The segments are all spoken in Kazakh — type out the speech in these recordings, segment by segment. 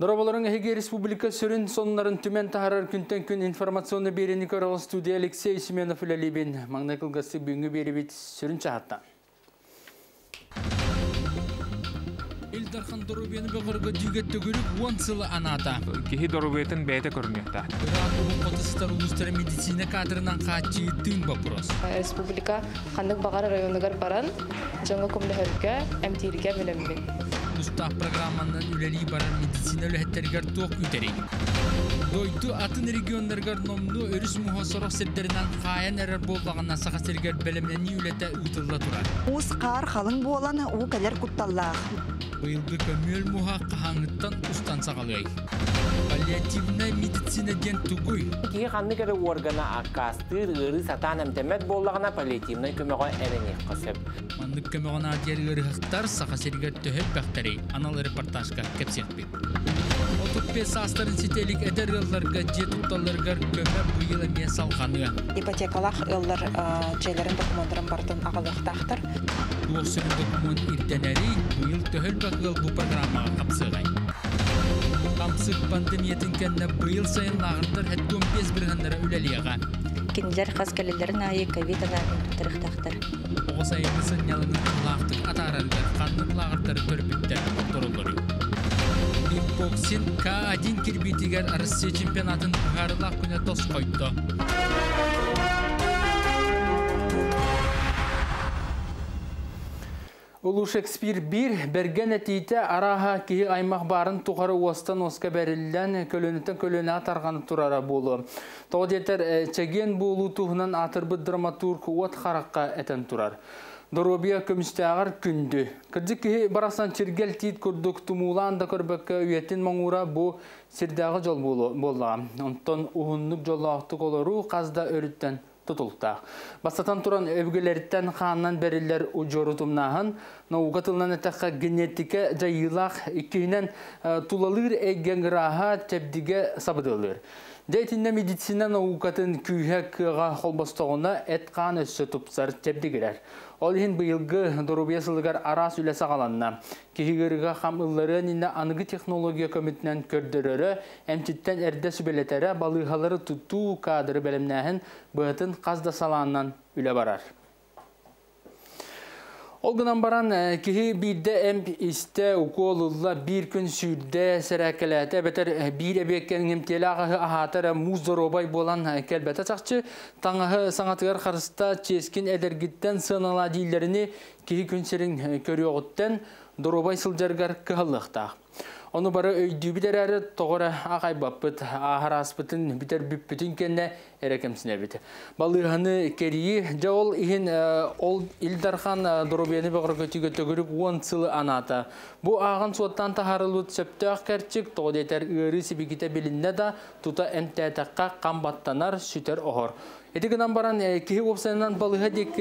Дораболорың әйге республика сүрін сонларын түмен тағарар күнтэн күн информационы берені көріл студия Алексей Семенов үләлебен. Маңнайкыл ғасты бүйінгі беребет сүрін чағатта. Илдархан дорубені бұғырғы дүйгет түгіліп уансылы аната. Кехи дорубетін бәйті көрінекті. Бұғырғы қотыстар ұлыстары медицина кадрынан қатшы түн бапырос. Республика қандық бағары районығар баран, жаңғы көмді Устав программанын үләлі барар медицина үләттергер тоқ үтерей. Дойты атын региондергер номну өріс мұхасырық сірдерінен қайын әрір болдағына Саха Сирэ бәлімнені үләті ұтылда тұрар. Оз қар қалың болан о кәлер құтталлақ. Бұйылды көмел мұха қағаңыттан ұстан сағалай. Паллиативна медицина ден тұғой. Кей қанды кәрі органа ақастыр ғыры сатан әмтәмәт болдағына паллиативна көмеға әрінек қасып. Мандық көмеғана әдерлері ғықтар Саха Сирэ төхіп бәқтәрей. Анал репортажка кепсетпек. Отоппес астарын сетелік әдерлерлерге жет ұталырғыр көмір бұйылы мен салғаны. Ипотекалақ ұллар жайларын документарын бардың ағалықтақтыр. Дуосырын документ иртенәрі бұйыл төхіл бәкіл бұл программаға қапсығай. Қамсық пандемиятын кәнді бұйыл сайын ағырдар әтті 15 бірғандары үләлеға. Кенілер қаз кәлелерін айы ковид-ана мүлтіріқтақтыр. Осайымызын ялының құлақтық атарырды, қанның лағырдары көрбітті тұрылыры. Боксин К1 кербетігер Россия чемпионатын ғарылақ күні дос қойды. Улу Шекспир 1 берген әтейті араға кей аймақ барын тұғары уастан осқа бәрілден көлінітін көліні атарғаны тұрара болу. Тоғдетер чәген болу тұғынан атырбы драматург от қараққа әтін тұрар. Доробия көмісті ағар күнді. Кірді кеге барасан чергел тейт күрдік тұмула анда көрбәкі үйетін маңура бұ сердағы жол болға. Онтан ұғынлық жолла ақтық олару қазда өріттен тұтылтақ. Бастатан тұран өвгілеріттен қанынан бәрілер ұжорытымнағын. Науға тылынан әтәққа генетика жайылақ екейінен тұлалыр әген ғыраға тәбдіге сабыдылыр. Дейтінде медицина наукатын күйәкіға қолбастығына әтқан өсі тұпсар тәбдігілер. Ол ең бұйылғы дұрубесілігер арас үлесі қаланына. Кегігіріға қамыллары нені анығы технология көмітінен көрдірірі, әмтеттен әрді сөбелетері балығалары тұтту қадыры бәлімнәхін бұғытын қазда саланынан үлі барар. Олғынан баран кеге бірді әмп істі ұқолылла бір күн сүрді сәрәкіләті бәтір бір әбеккенің әмтелі ағығы ағатары мұз зоробай болан кәлбәті сақчы таңағы саңатығар қарыста ческен әдіргіттен сынала дейлеріні кеге күнсерін көрі оғыттен зоробай сылжарғар кығылықтақ. Оны бары өйді бітер әрі тоғыры ағай баппыт, ағар аспытын бітер бүппітін кәнне әрекемсіне беті. Балығаны кәрейі жауыл иген ол Илдархан дұрубені бұғырғы түйгі түгіріп 10 сылы аната. Бұ ағын суаттан тағарылы сөпті ақкәрчік тоғыд етер үйірі себегіте белінде да тұта әмтәтіққа қамбаттанар сүтер оғыр. Етігінен баран кеге өпсайынан балыға дек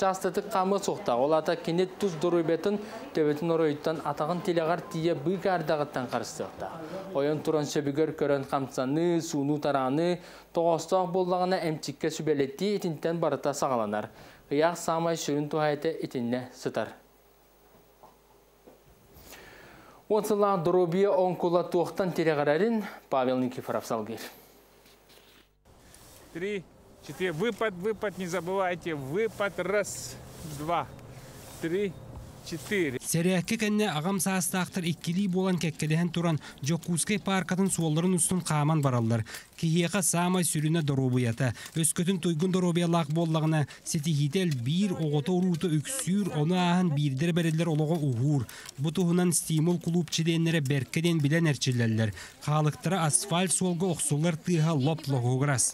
жастатық қамы соқта. Ол ата кенет тұз дұрубетін төбетін орайыттан атағын телеғар тие бұйға ардағыттан қарыстықта. Ойын тұран сөбігер көрін қамсаны, суыну тараны, тоғастақ болдағына әмтікке сөбелетті етінден барыта сағаланар. Қияқ самай шүрін тұхайты етінне сұтар. Онсыла дұрубия онкула туақтан телеғарарын Павел Никифоров салғыр. 3. Выпад, выпад, не забывайте. Выпад. Раз, два, три, четыре. Сәрәкі кәнне ағам саастақтыр еккелей болан кәккелен тұран Джокузкай паркатын суаларын ұстын қаман баралдар. Кейеға самай сүріне дорубы ята. Өскөтін тойгын дорубы лақ боллағына сетігетел бір оғыта ұруты өксүр, оны ағын бірдер бәрелер олығы ұғыр. Бұтығынан стимул клуб чеденлері бәркеден білен әрчелелер. Қалықтыра асфальт солғы оқсулар тыға лоп-лоғығырас.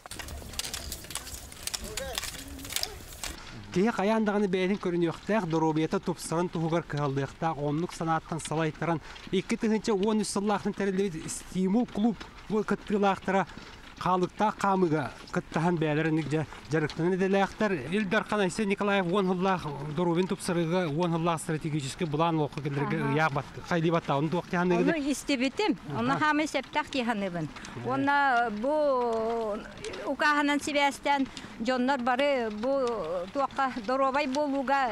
Кеге қаяндағыны бәйдің көрінеуқтәқ дұрубеті тұпсырын тұғығыр кығылдықтақ, онлық санаттан салайтырын. Екі түгінші 13 сыллақтың тәрілдегі стимул клуб күттілақтыра қалықта қамыға күттіған бәлірінік жарықтың әделіқтір. Илдархан Айсен Николаев 10 ғыллақ дұрубен тұпсырығы 10 ғыллақ стратегическі бұлан оқы келдерге Жоннар бары бұл туаққа дорубай болуға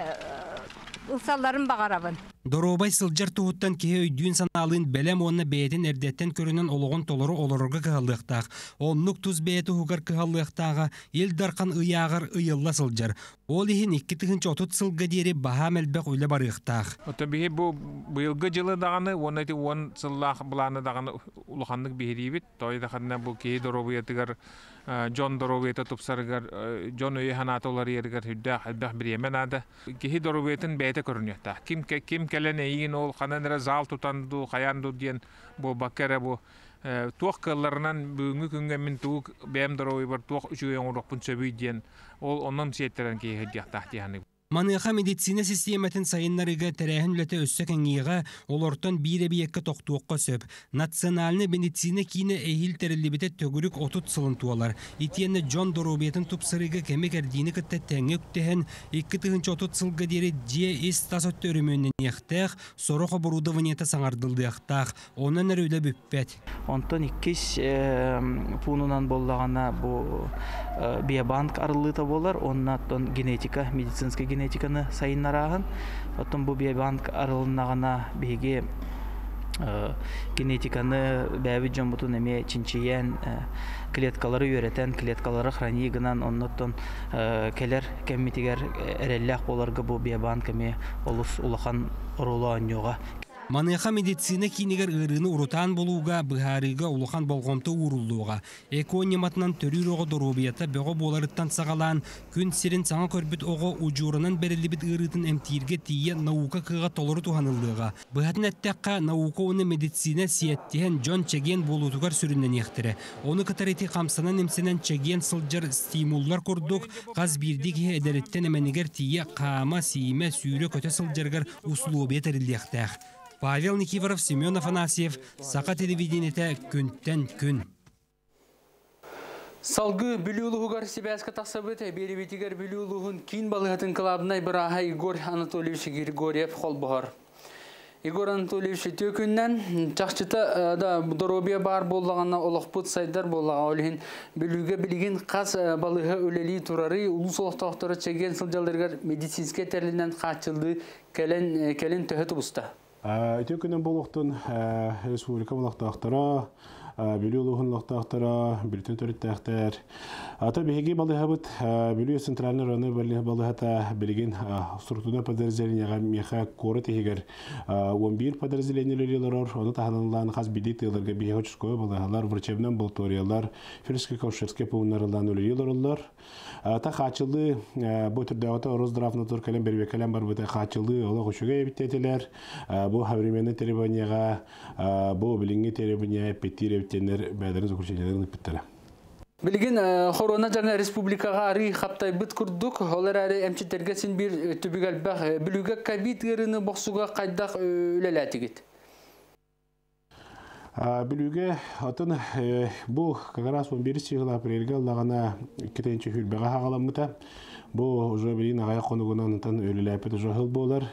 ұлсаларын бағарабын. Доробай сылжар туһуттан кеһе өйдүүн санаалыын бэлэм уонна бэйэтин эрдэттэн көрүнэн олоҕун толору олоруга кыһаллыахтаах. Оннук туз бэйэти уһугар кыһаллыахтааҕа ил дархан ыйааҕар ыйылла сылжар. Ол иһин икки тыһынча отут сылга диэри баһаам элбэх үлэ барыахтаах. Биһи бу быйылгы жылы даҕаны уонна уон сыллаах былааны даҕаны улаханнык биһирийбит. Тойдаханна бу киһи доробуйатыгар Джон доробуйата тупсарыгар Джон ыйыһанаатолар иэригэр хүддээх элбэх бириэмэнаада. Киһи доробуйатын бэйэтэ көрүнүөхтаах. Ким келенейин ол қананара зал тутанду қаянду ден бо баккара бо тоқ кылларынан бүгүнгү күнгө мен тук бем дорой бар тоқ үчөйөн урукпунча бүйден ол оннан сеттерен кийи дияктах дияны. Маныха медицина систематын сайыннарыга тәрәһен үләтә өссө кеңиға олортон биребиекке тоқтуоққа сөп. Национальны медицина кийіне әйіл тәрілібіте төгірік отут сылын туалар. Итиенне Джон Доробиятын тупсырыға кәмек әрдейіні кітті тәңі үктіхін, екі тығынчы отут сылға дері де ес тасотты өрімөннен яқтақ, сорохо бұруды ванета саңардылды яқтақ, онын әрі өлі бүппәт. Онтон иккес пунынан боллағана биобанк арылыта болар, оннаттон генетика, медицинска генетика. Генетиканы сайыннарағын, оттон бу биобанк арылынағына беге генетиканы бәбі жомбутын әме чинчиян клеткалары үйретен, клеткалары хранигынан, оннаттон келер кәмметігер әрелләқ боларғы бу биобанк әме олыс улақан ұрылуан жоға. Маныха медицина кинигер ырыны урутан болууга, быхарыга улухан болгомту урулдууга. Экониматынан төрүр ого доробията бого боларыттан сагалаан, күн сирин саңа көрбүт ого ужурунан берилибит ырытын эмтирге тие наука кыга толору туханылдыга. Быхатын аттакка наука уны медицина сиеттиен Джон Чеген болутугар сүрүннөн яхтыре. Оны кытарити камсанан эмсенен Чеген сылжар стимуллар курдук, каз бирдиги эдереттен эменигер тие каама сийме сүйрө көтө сылжаргар услуубе терилдиактаах. Павел Никифоров, Семен Афанасьев, Саха телевидениете «Күнтэн күн». Салгы билюлугар себяска тасабыта беребитигер билюлугун кин балыгатын кылабнай бираха Игорь Анатольевич Григорьев холбор. Игорь Анатольевич төкүннен чакчыта да доробия бар боллагана олохпут сайдар боллага олин билүүгө билген каз балыга өлели турары улусулук токтору Чеген сылжалдыргар медицинске терлинен качылды келен төһөт буста. Өтөкүнөн болуктун республика булактактара, билүүлүгүн лактактара, билтүн төрүттактар. Ата беги балыгабыт билүү центральный районы балыгата билген структурда подразделенияга меха коры тегер 11 подразделениелерилер, аны таханлан хас бидит тегерге биочкой балыгалар, врачебнен болториялар, фельдшерско-акушерский пунктарлардан үлелерлер. Ата хачылды бу түрдө ата Росздравнадзор келен бербекелен барбыта хачылды, ала кошуга битетелер. Бу хавременный требованияга, бу билинги требования петтиревтенер бәдәрен заключениеләрен питтерә. Билген хорона жарна республикага ари хаптай бит курдук, алар ари эмчетерге син бир түбүгәл бах билүгә ковид гырыны боксуга кайдак үлеләтигит. Билүүгө атын бу каграс 11 апрелге лагана кетенче хүлбәгә хагаламыта. Бу уже билин агай конугунан тан өлеләп җо хыл булар.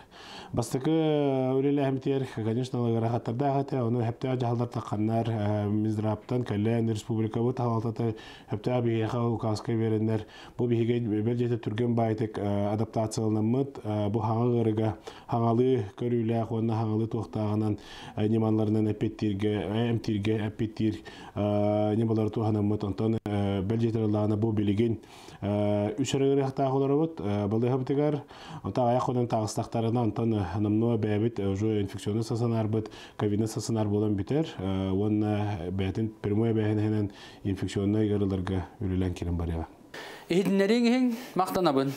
Бастыкы өлеләһмтер, конечно, лагарахаттарда хата, аны хәптә җаһалдар тақаннар, мизраптан кәлән республика бу талатата хәптә бигау каска береннәр. Бу бигә бәлҗәтә турган байтык адаптацияланмыт, бу хагырыга, хагалы көрүлә, аны хагалы тохтаганнан ниманлардан әпеттиргә, әмтиргә әпеттир, нималар тоханаммыт антан бәлҗәтәләрне бу билеген үшәрәгә Холоровод, Балдыхаптигар, Отава Яходен Тагстахтарана, Антон Намно Бебит, уже инфекционный сосанар бит, ковидный сосанар болан битер, он бетин, прямой бетин, инфекционный гарларга, Юлиленкин Барева. Иднеринг, Махтанабын.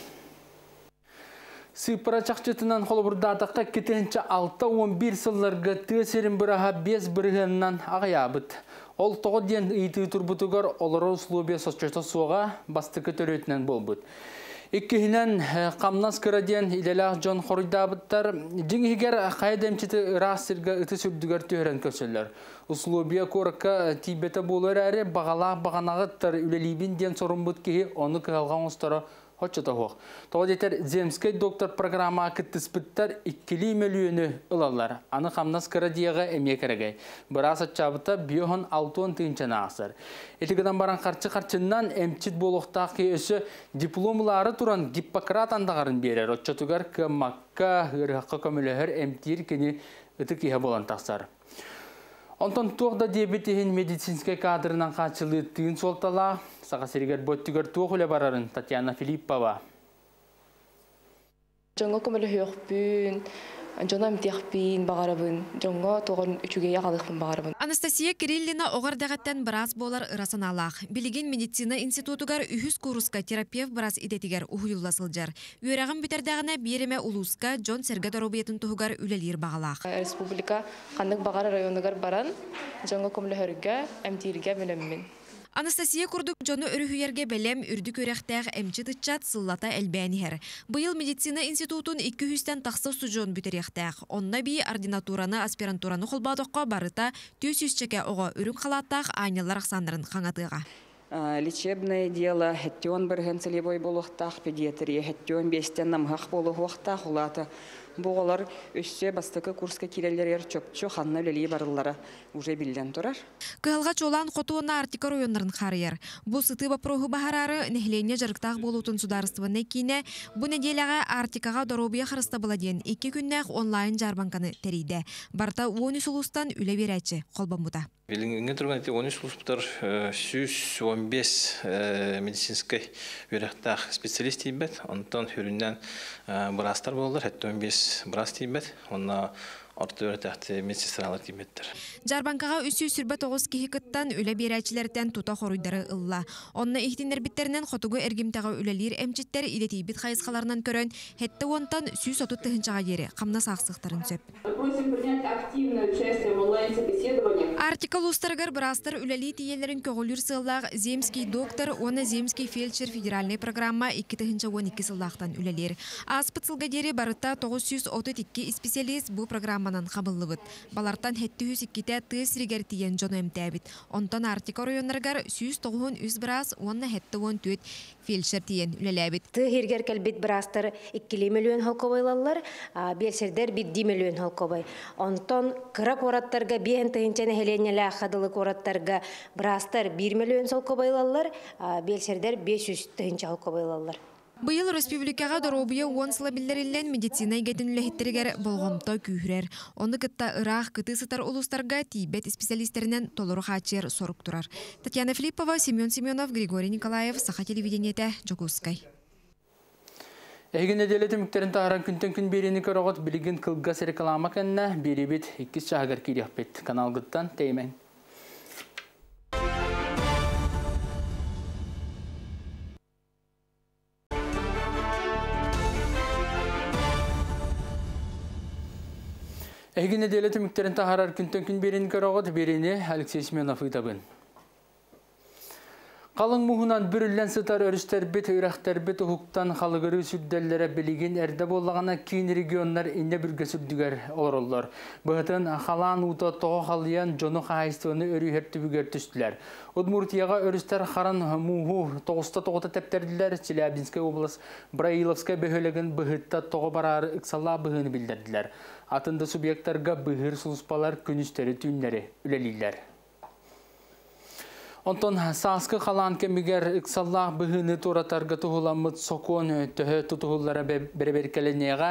Сыпара чакчытынан холобурдатакка кетенче 6-11 сылларга тесерин бираха 5 биргеннан агаябыт. Ол тоғы ден үйті тұрбытығар олары ұслуыбе сосчеті суға бастықы төлетінен болбыт. Иккіхінен қамнас күрәден иделәқ жон қорыдабыттар, жеңігер қайдамчеті ұрақсырға үті сүрдігер түйірен көшілер. Ұслуыбе көрікі тибеті болыр әрі бағалақ бағанағыттар үлелейбін ден сорымбыт кейі оны қығалған ұстары Хочетоқ. Тоғадетер земскай доктор программа кеттіспіттер 2 миллионы ұлалар. Аны қамнас кірадияға әмекерігей. Біраса чабыта бейоған 6-10 түйінчен ағысыр. Елігіден баран қарчы-қарчыннан әмчет болуқтақи өсі дипломлары туран Гиппократ андағарын берер. Отчетугар көмакка ғырғаққа көмілігір әмтер кені үтік ехе болан тақсар. Онтон тоғда дебетеген медицинскай кадрынан қачылы түйін солтала, Саха Сирэгер боттігер тоқ үлі барарын Татьяна Филиппова. Жоңға көмілі үйіқпін, жоңға мтеқпін бағарабын, жоңға тоғын үшіге яғалықпын бағарабын. Анастасия Кириллина оғардағаттан біраз болар ұрасын алақ. Білеген медицина институтығар үйіз курыска терапевт біраз идетігер ұхуылласыл жар. Үйерағын бітердағына береме ұлысқа Джон Сергат Аробиетін тұғығар үлелер бағалақ. Республика қандық бағары районығар баран, жоңға көмілі өрігі, әмтейірге мөліммен. Анастасия Курдук жону өрүхүерге бәлем үрдік өрәқтәғ әмчетітчат сыллата әлбәнігер. Бұйыл медицина институтын 200-тен тақсыз сұжон бүтеріқтәғ. Онна бей ординатураны, аспирантураны қолбадыққа барыта 200 чеке оға үрін қалаттақ айнелар ақсандырын қаңатыға. Лечебное дело, хеттен бірген целебой болуқтақ, педиатрия, хеттен бестен намғақ болуқтақ ұлаты. Бұғалар өссе бастықы курска келелер чөпчі қанна өлелей барылары уже білден тұрар. Кығылға чолан қотуына артикар ойынларын қарыер. Бұл сыты бапроғы бағарары нехлене жарықтақ болуытын сударыстывыны кейіне. Бұ неделяға артикаға доробия қырыста бұладен 2 күннәқ онлайн жарбанканы тәрейді. Барта 13 ұлыстан үлі берәтші қолбан бұта. Беліңге тұрған әте 13 ұлыстар 115 медицинскай өріқтақ специалист ебет. Онтан үріннен бұрастар болдыр. Брас тимет, онна орты өртәқті медсестралар тиметтір. Жарбанкаға үсі сүрбі 9 кейікіттан үлі берәчілерден тұта қоруйдары ұлла. Онна ихтенер біттерінен қотығы әргімтәға үлелер әмчеттер илеті бит қайызқаларынан көрін, әтті онтан сүй сотыт тұхыншаға ері, қамна сақсықтарын сөп. Артикал ұстарғыр бірастыр үләлі тиелерін көғылыр сыллақ земский доктор, оны земский фельдшер федеральный программа 2-12 сыллақтан үләлер. Аспыт сылғадері барытта 932 специалист бұ программанан қабылы бұд. Балартан 702-ті түйсіргер тиен жону әмтәбіт. Онтан артикал районырғар 100-900 бірас, оны 7-14 фельдшер тиен үләлі әбіт. Түйсіргер кәлбет бірастыр 2 миллион халқабайлалар, белсердер 1 миллион халқабай. Онтан қырак ораттарға бейін түйінчені Ленелі қадылық ораттарға бірастар 1 миллион салқы байлалар, белсердер 500 түнші алқы байлалар. Бұйыл республикаға доробия 10 сылабілдерілен медицина егетінілі хеттерігер болғымта күйірер. Оны күтті ұрақ күті сытар ұлыстарға тибет специалистерінен толыру қачер сорық тұрар. Татьяна Филиппова, Семен Семенов, Григорий Николаев, Саха телевидениеті, Жокускай. Әйген әделеті мүктерін тағыран күнтен күн берені көріғыт білігін қылғас реклама кәнна беребет 2 шағығыр кейдеқ бет. Канал ғыттан тәймен. Әйген әделеті мүктерін тағырар күнтен күн берені көріғыт берені Алексей Семенов ұйтабын. Қалың мұғынан бүрілден сытар өрістер бет, өрәқтер бет ұқықтан қалығыры сүрделері білеген әрді болағына кейін регионлар ине бүрге сүрдігер олар. Бұғытын қалан ұта тоғы қалыян жоны қайыстығыны өрігерті бүгер түстілер. Удмуртияға өрістер қаран мұғы тоғыста тоғыта тәптерділер, Челябинскай облыс Браиловскай бөхелігін бұғытта тоғы барары ұқсала бұғыны білдерділер. Атында субъекттарға бұғыр сұлыспалар күністері түйінлері үлелейлер. Онтон сасқы қалан кемігер ұқсаллақ бұғыны туратарға тұғыламыд соқуын өттіғі тұтығылары бірберкелінеға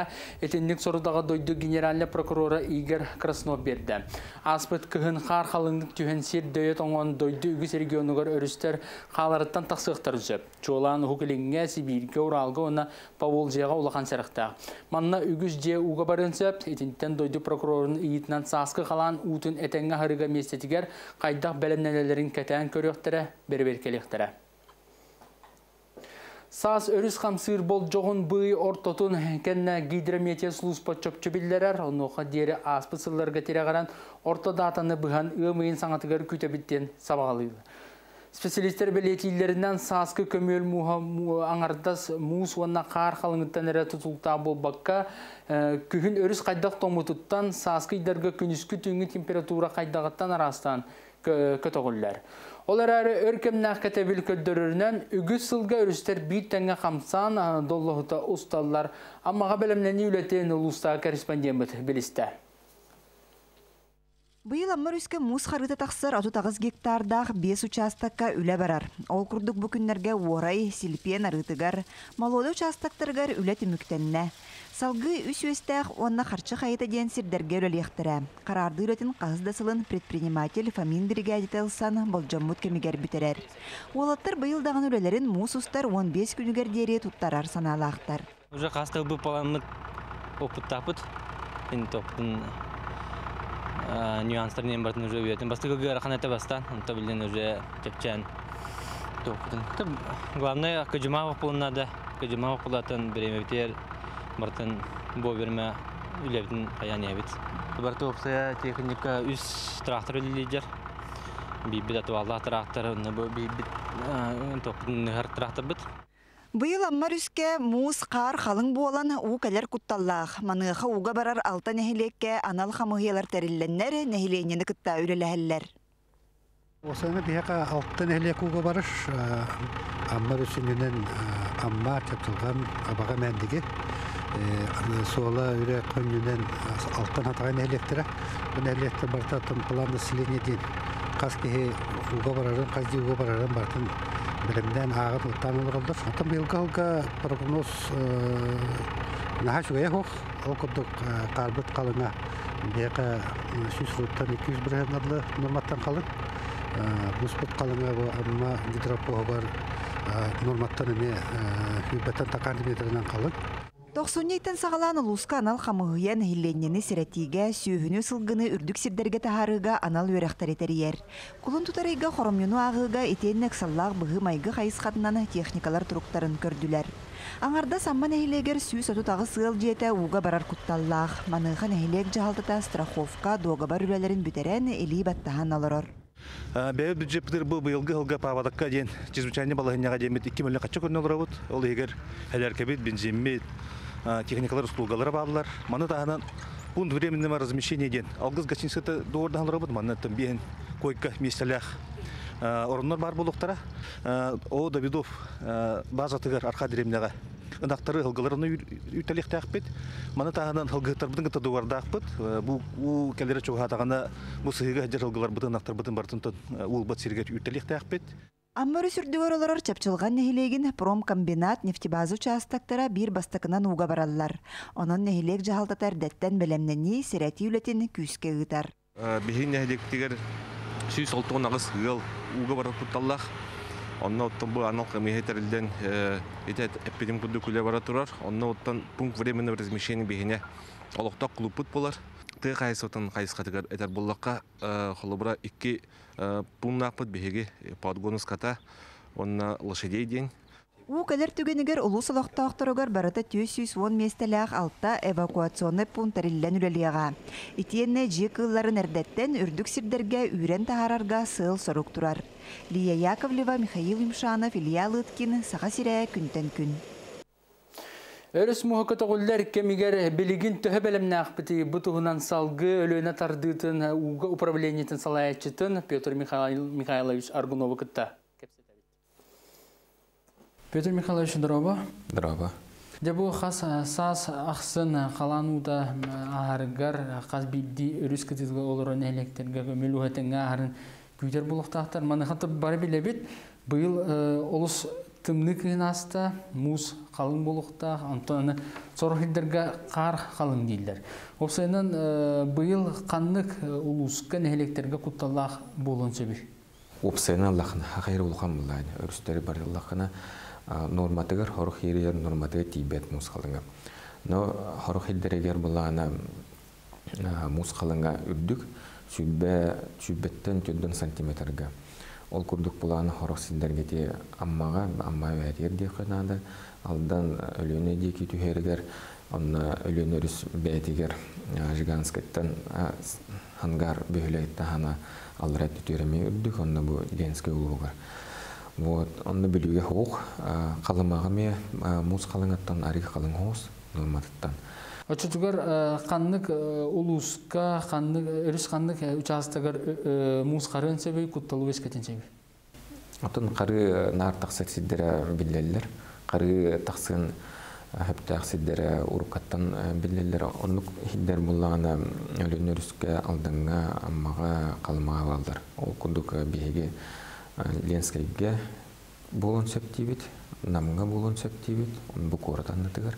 әтінлік сұрыдағы дойды генеральный прокурора Игорь Краснов берді. Аспыт күхін қар қалыңдық түйін сер дөйет оңын дойды үгіз регионығыр өрістер қаларыттан тақсықтыр жіп. Чолан ғукіліңге Сибирге оралғы оны Паволжияға олақан сәріқтақ. Манна үгіз же ұға барынсып, әтінттен дойды прокурорын иетінен сасқы қалан ұтын әтенгі ғарыға местетігер қайдақ бәлімнелерін кәтән көрі өқтірі, бір-беркел өқтірі. Саас өріс қамсыр бол жоғын бұй ортотын кәнна гидрометия сұлыспа чөпчі білдерер, оны оқа дері аспы сылларға терағаран орта датаны бұған ұмайын саңатығыр күтебіттен сабағалыйды. Специалистер білетейлерінен сасқы көмел аңардас мұз онына қар қалыңыттан әрі тұтылта бол баққа күхін өріс қайдақ томы тұттан сасқы идарға күніскі түйінгі температура қайдағыттан арастан көтіғыллар. Олар өркемнәк кәтәбел көддөрөрнән үгі сылға өрістер бейттәңе қамсан доллығыта ұсталылар. Аммаға бәлімләне үләтен ұлыстағы корреспондент білісті. Быйыл аммар үске мұз қарғыта тақсыр 6 гектардақ 5 участыққа үлі барар. Ол күрдік бүкіндерге орай, сілпен арғытығар, малолы участықтарғар үләті мүктенне. Салғы үс-өстәқ онына қарчы қайыта ден сірдерге өлелектірі. Қарарды үлетін қаздасылын предприниматель Фамин бригадеті алсан болжаммут кемегер бүтерер. Олаттар быйылдаған үлелерін мұз ұстар 15 күнігердері тұттарар саналақтар. Уже қасты ұбып баламын опыт-тапыт, нюанстар не бартын уже уйдем. Басты кога раханете баста, он то блин уже чепчен. Главное, кадимава пол надо, кадимава полатан время ветер, бартын боверме улевден аяневит. Барту опция техника из трактора лидер. Бибидат вала трактор, не бибид, он трактор бит. Быйыл аммар үске муыз қар қалың болан ұқәлер құтталлақ. Манығы ұға барар алта нәхилекке анал қамығиялар тәрілленнер нәхиленені күтті өреләлілер. Осыны дейіға алта нәхилек ұға барыш аммар үсінінен амма чаптылған абаға мәндігі. Суала өре қөнінен алтан атаған нәхилектері. Бұл нәхилекті барта тұмпыланы сілене дейін. Қаз кейі ұға барарын, қазде ұға барарын бартын. Білімден ағыр ұттанылыр олдыр. Атым елгі-алға прогноз нағаш өйек оқ. Ол күрдік қарбыт қалыңа бейгі 200-200 бірғанарлы норматтан қалың. Бұспыт қалыңа бұлма гидропоғығар норматтан әне үйбәттен тақарды метрінен қалың. 90-неттен сағалан ұлысқа анал қамығыян хилленнені сіретіге, сүйіні сылғыны үрдік сірдерге тағарыға анал өрәқтар етерер. Құлын тұтарыға қорымнену ағыға етеннік саллақ бұғы майғы қайысқатынан техникалар тұруқтарын көрділер. Аңарда самман әйілегер сүйіс өту тағы сығыл жеті ұға барар құтталлақ. Манығын әйілек жағалтыта страховка доғабар үләлерін бүтерен әлей баттаған алырыр. Бәйі бюджеттер бұл бұйылғы ғылға пағадыққа дейін жезбучайны балығынняға деймет 2 мөлі қатшы көрін олар ауыд. Ол егер әлер кәбет, бенземет, техникалар ұстылғалары бағдылар. Маны тағынан бұн дүремінімі размещене дейін. Алғыз ғасинсеті доғырдан олар ауыд. Маны тым бейін койқа местелях орынлар бар болуқтара. О Давидов базатығыр арқа дүремінеға. Ынақтары ғылғаларыны үйтәлекті ақпет. Маны тағынан ғылғытар бұтын ғыта дуарда ақпет. Бұл кәлері чоға тағана бұл сұйығы әдер ғылғалар бұтын ақтар бұтын бартынтын ол бұт сергет үйтәлекті ақпет. Аммары сүрдігөр олар чапчылған нәхилеген промкомбинат нефтебазы участактара бір бастықынан уға баралылар. Онын нәхилек жағалтатар дәттен бәлемнені сирәти үлетін күйіске ғытар. Бейін нәхилектегер сүйіс ұлтығын ағыз ғыл уға барып құтталлақ. Онна оттан бұл анал қамиғетарылден әппеден күнді күлі бара тұрар. Онна оттан пункт времені размешені бейіне олықта құлыпыт болар. Ты қайсы оттан қайсы қатығар әтер боллаққа қолыбыра 2 пунна ақпыт бейге подгоныз қата. Онна лошадей ден. У кәлер түгенігер ұлу салақта ақтырығар барыта 210 местеліғ алтта эвакуационы пунктарылден үлелеға. Итиенне жекылларын әрдеттен үрдік сірдерге үйрен тағарарға сыл сұрық тұрар. Лия Яковлева, Михаил Имшанов, Илья Лыткин, Саха Сирэ, Күнтэн күн. Өріс мұхықыты құлдар кемігер білігін түхі бәлімні ақпыты бұтығынан салғы өліне тардытын управлениетін салаятшытын Петр Михайлович Аргунова күтті. Петр Михайлович, дроба? Дроба. Дебу қас сас ақсын қалануда ағарғар қаз бейді өріс күтізгі олырын әлектерге көмілу әтінгі ағарын Күйтер болықтақтар, манығаты бар біле бет, бұйыл олыс тымны күйін асты, мұз қалың болықтақ, антонаны сорғыдерге қар қалың дейлдер. Опсайынан бұйыл қаннық ұлысқа нәхелектерге құтталақ болын сөбі. Опсайынан лақына, қайыр болған бұлайын, өрістері бар лақына норматығыр, хорық ерігер норматығы тейбет мұз қалыңы. Но хорық елдерегер бұлайына мұз қалыңа үрдік, Чүббеттен 4 сантиметрге. Ол күрдік бұланы қорық сендергеде аммаға, амма өрер деп қанады. Алдан өлені декі түйергер, онына өлені өріс бәдегер жиганскеттен хангар бөлетті хана алырат түтеріме үрдік, онына бұл денске ұлығығыр. Онына білуге қоқ, қалымағы ме мұз қалыңаттан, арық қалың қоғыз, норматыттан. Өчетігер қаннық ұлысқа, үріс қаннық үчастығыр мұз қарын сөбей, құтталу өскетін сөбей. Отон кары нар таксак сиддера биллеллер, кары таксын хептак сиддера урукаттан биллеллер. Онук хиддер буллагана өлөнөрүскө алдыңга аммага калмагалар. Ол кундук биги Ленскийге болон септивит, намга болон септивит, он бу кордан дигер.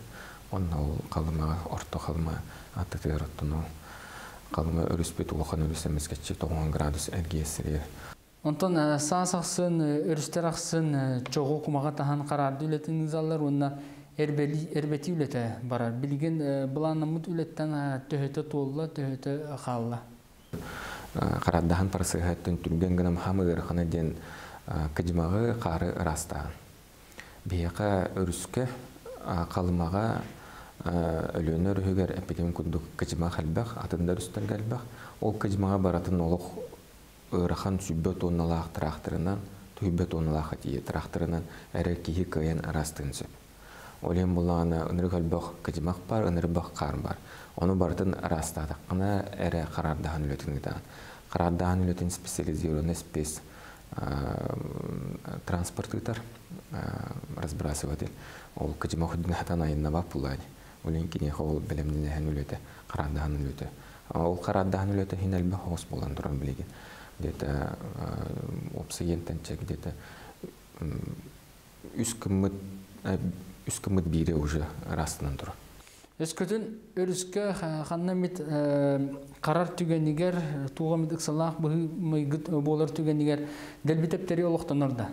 Он ол калмага орто калма аттыр оттону. Калма өрүспөт улахан өрүсөмөскечи 90 градус эргесири. Онтон саасаксын өрүстераксын чогу кумага тахан карарды үлетин заллар онна эрбети үлете барар. Билген буланымыт үлеттен төһөтө толла, төһөтө халла. Караддахан парсыгаттын түрген гынам хамыгыр хана ден кыжмагы кары растаган. Бияка өрүскө калмага Ленор Хюгер эпидем кундук кыжма халбах, атындар үстер галбах. Ол кыжмага баратын олух рахан сүббет оналах трахтырынан, түббет оналах атие трахтырынан әрі кейі кайын арастын сөп. Олен булана өнір галбах кыжмах бар, өнір бах кар бар. Оны бартын арастадық қына әрі қарардахан үлетін гитаған. Қарардахан үлетін специализированный спец транспорт гитар разбрасыватель. Ол кыжмах үдінахтан айыннаба пулайын. Уленький хол белемнене хәнүлете, карадаган үлете. Ул карадаган үлете хинелбе хос булган турган билеге. Дете обсыгенттен чек дете үскүмөт бире уже растынан тур. Эскөтүн өрүскө ханна мит карар түгенигер туга мит ыксалак мыйгыт болор түгенигер делбитептери олуктонорда.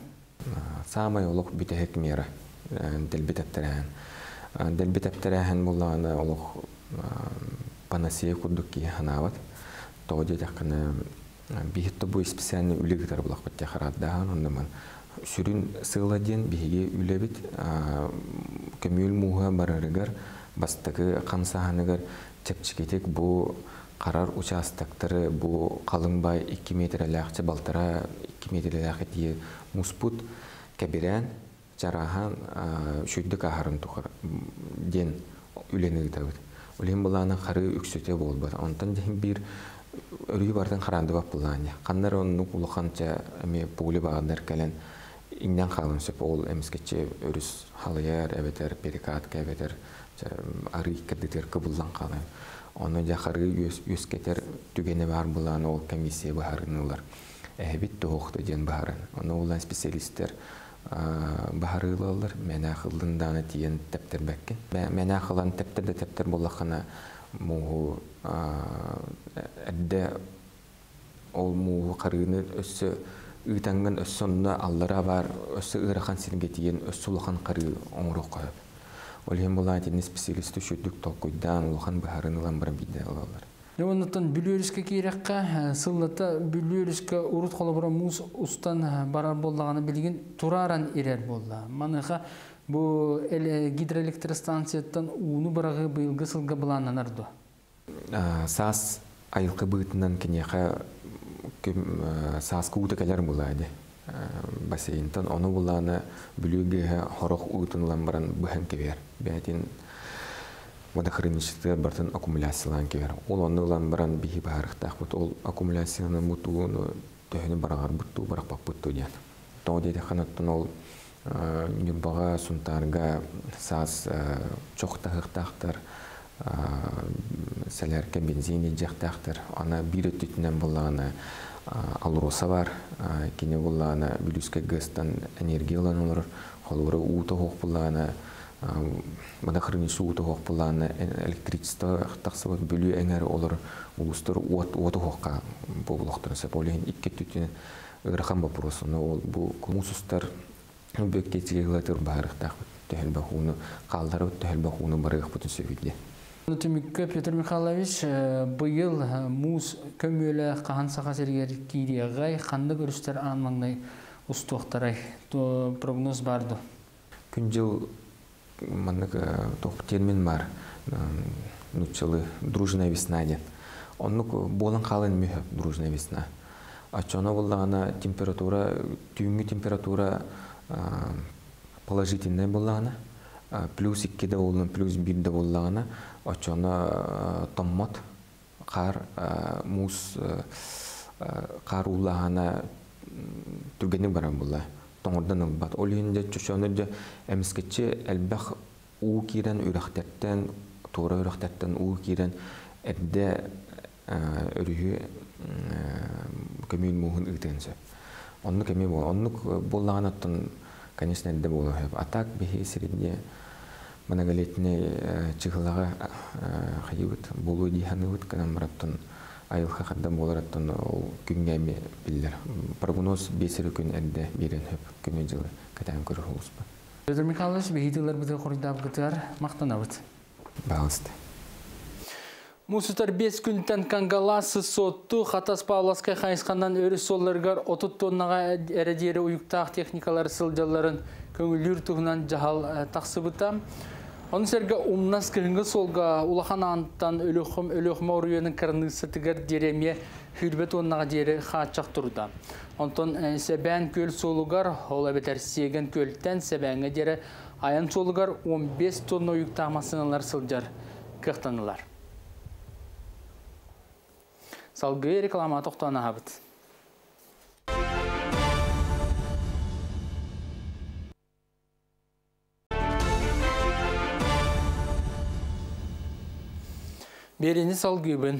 Самый олук битек мера делбитептерен. Дельбитептеряхен буллана олох панасия кудуки ханават. Тоди тахкана бихитто бу специальный үлегитар булах кутя хараддахан. Оннаман сүрүн сыладен биге үлебит көмүл муга барарыгар бастыгы камсаханыгар чепчикетек бу карар участактары бу калынбай 2 метрлякча балтара 2 метрлякча тие муспут кабиран Чарахан шүйдік ахарын тұқыр ден үйленігі табыд. Үлен бұланы қары үксөте болбады. Онтан дейін бір үрі бардың қаранды бап бұланы. Қандар оның ұлықанча әме пұғылы бағандар кәлін инден қалын сөп. Ол әміскетче өріс халыяр, әбетер, перекатқа әбетер, ары кәддетер көбілдан қалын. Оны жақары өскетер түгені бар бұланы ол комиссия бағарын олар. Әбет тұғықты ден бағарын. Оны олан специалистер бахарылалар мен ақылдынданы тиен тәптер бәккен. Мен ақылан тәптер де тәптер болақына мұғы әдді ол мұғы қарығыны өссі үйтәңгін өссонына аллара бар өссі ұйрақан сенге тиен өссі ұлақан қарығы оңыру қойып. Ол ең болан әтені специалисті шүрдік толқойдан ұлақан бахарылан бір бейді алалар. Оннаттан бүлөрүскө кейрекка сыллата бүлөрүскө урут холобора муз устан барар болдаганы билген тураран ирер болду. Маныха бу гидроэлектростанциядан ууну барагы быйылгы сылга булананарду. Сас айылкы быытынан кинеха саска утакалар булайды. Бассейнтан ону буланы бүлүгө хорох уутунлан баран быхан кебер. Бетин водохранилището бартын аккумуляциялан кебер. Ол оннылан баран бихи баарыктах бут. Ол аккумуляцияны мутууну төһүнү барагар буттуу баракпак буттуу диян. Тоо дейте ханаттан ол нюрбага, сунтарга, саз чоқтахықтақтар, сәлерке бензин ежектақтар. Ана бир өттүтүнөн буллаана алроса бар. Кине буллаана бүлүскө гастан энергияланылар. Холуру ууту хоқ буллаана Бадахрыны суыты хоқ бұланы электричество тақсыбыз бөлі әңәрі олар ұлыстыр уаты хоққа болуқтырын сөп. Олеген икке түтін ғырқан бапырысыны ол бұл құмысыстар бөк кетсіге ғылатыр бағырықтақ төхіл бақуыны қалдары төхіл бақуыны барығық бұтын сөйбейді. Түмікке Петр Михайлович бұйыл мұз көмөлі қаған сақа сергер кейде ғай қанды көрістер аңмаңдай ұстуқтарай прогноз барды. Күн жыл Маннык тоқ термин бар, нучылы дружная весна ден. Оннук болын қалын мүйі дружная весна. Ачона болдағана температура, түйінгі температура положительная болдағана. Плюс 2-де болын, плюс 1-де болдағана. Ачона томмат, қар, мұз, қар улағана түргеніп қарам бұлла. Тоңырдан ұлбат. Ол үйінде чүшенірді әміскетші әлбәқ ұу керен үрақтеттен, тура үрақтеттен ұу керен әбді өрігі көмейін мұғын үйтігінсі. Онны көмей болу. Онны боллаған аттың, конечно, әлді болу. Атақ бейі середіне многолетіне чығылаға қайуыт, болу дейханы өт кінам раптың. Айылха қадам болараттан ол күнгәме білдер. Прогноз бесері күн әнді берін өп көмей жылы кәтәң көрі олыс ба. Өдір Михайлович, бейділер бұды құрдап күтір мақтан ауыт. Бағылысты. Мұсытар 5 күнтен қанғаласы сотты, Қатас Павласқа қайысқаннан өрі солырғар 30 тоннаға әрәдері ұйықтақ техникалары сылдаларын көңілдер тұғынан жағал тақсы бұта. Оның сәргі ұмнас кірінгі солға ұлақан аңыттан өліқма ұрыуының кірінісі тігір дереме хүрбет оннаға дері қатшақ тұрды. Онтон Сәбән көл солығар, ол әбетер Сеген көлттен Сәбәнге дері аян солығар 15 тонна үйік тағмасыналар сылдар қықтанылар. Салғы реклама тоқтан ағабыт. Берені салгыбын.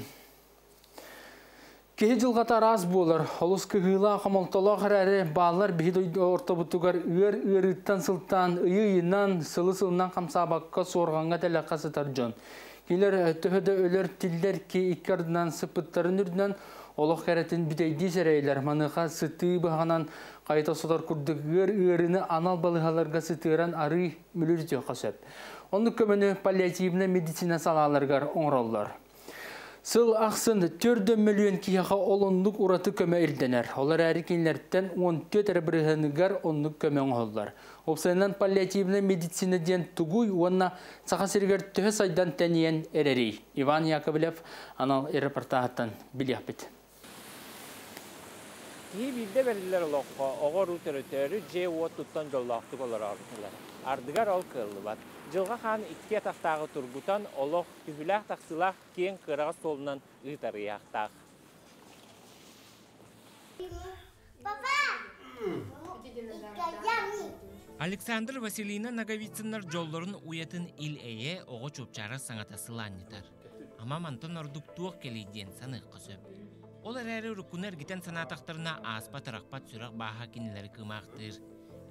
Кей жылғата раз болыр. Олыс күгіла қамалталақ әрі бағылар бейді орта бұтығар үйір-үйіріттен сылттан, үйі-үйіннан, сылы-сылынан қамсабаққа сорғанға тәләққа сытар жон. Келер төхіді өлер тілдер кей иккардынан сыппыттарын үрдінен олық қәретін бітейді сәрейлер. Маныққа сыты бағанан қайта сотар күрдік үйір-үйіріні анал балығаларға сытыран ары мүлірде қасып. Онды көміні паллиативіне медицина салаларғар оңралылар. Сыл ақсын 4 миллион кияға олындық ұраты көмі елденер. Олар әрі кенлерттен 14 әрбірігінігер оңдық көмі оңғалылар. Опсайынан паллиативіне медицина ден тұғуй онына Саха Сирэгер түхі сайдан тәнеен әререй. Иван Яковлев, анал әріпартағаттан білеқпет. Кейбілді бәлілер лоққа, оғар ұтыр өтері жей уаттыптан жоллақтық олар ардығылар. Ардығар ол қылы бар. Жылға қан икке тақтағы тұрғытан олық күхіләқ тақсылақ кен қыраға солынан ұйтары яқтақ. Александр Василийна Наговицынлар жолдарын ұятын ил әйе оғы чөпчары саңатасылы аңнетар. Ама мантон ордық туық келейден санық қысып. Ол әрі үріккінер гитен санатақтарына аспа тарақпат сүрақ баға кенелері кымақтыр.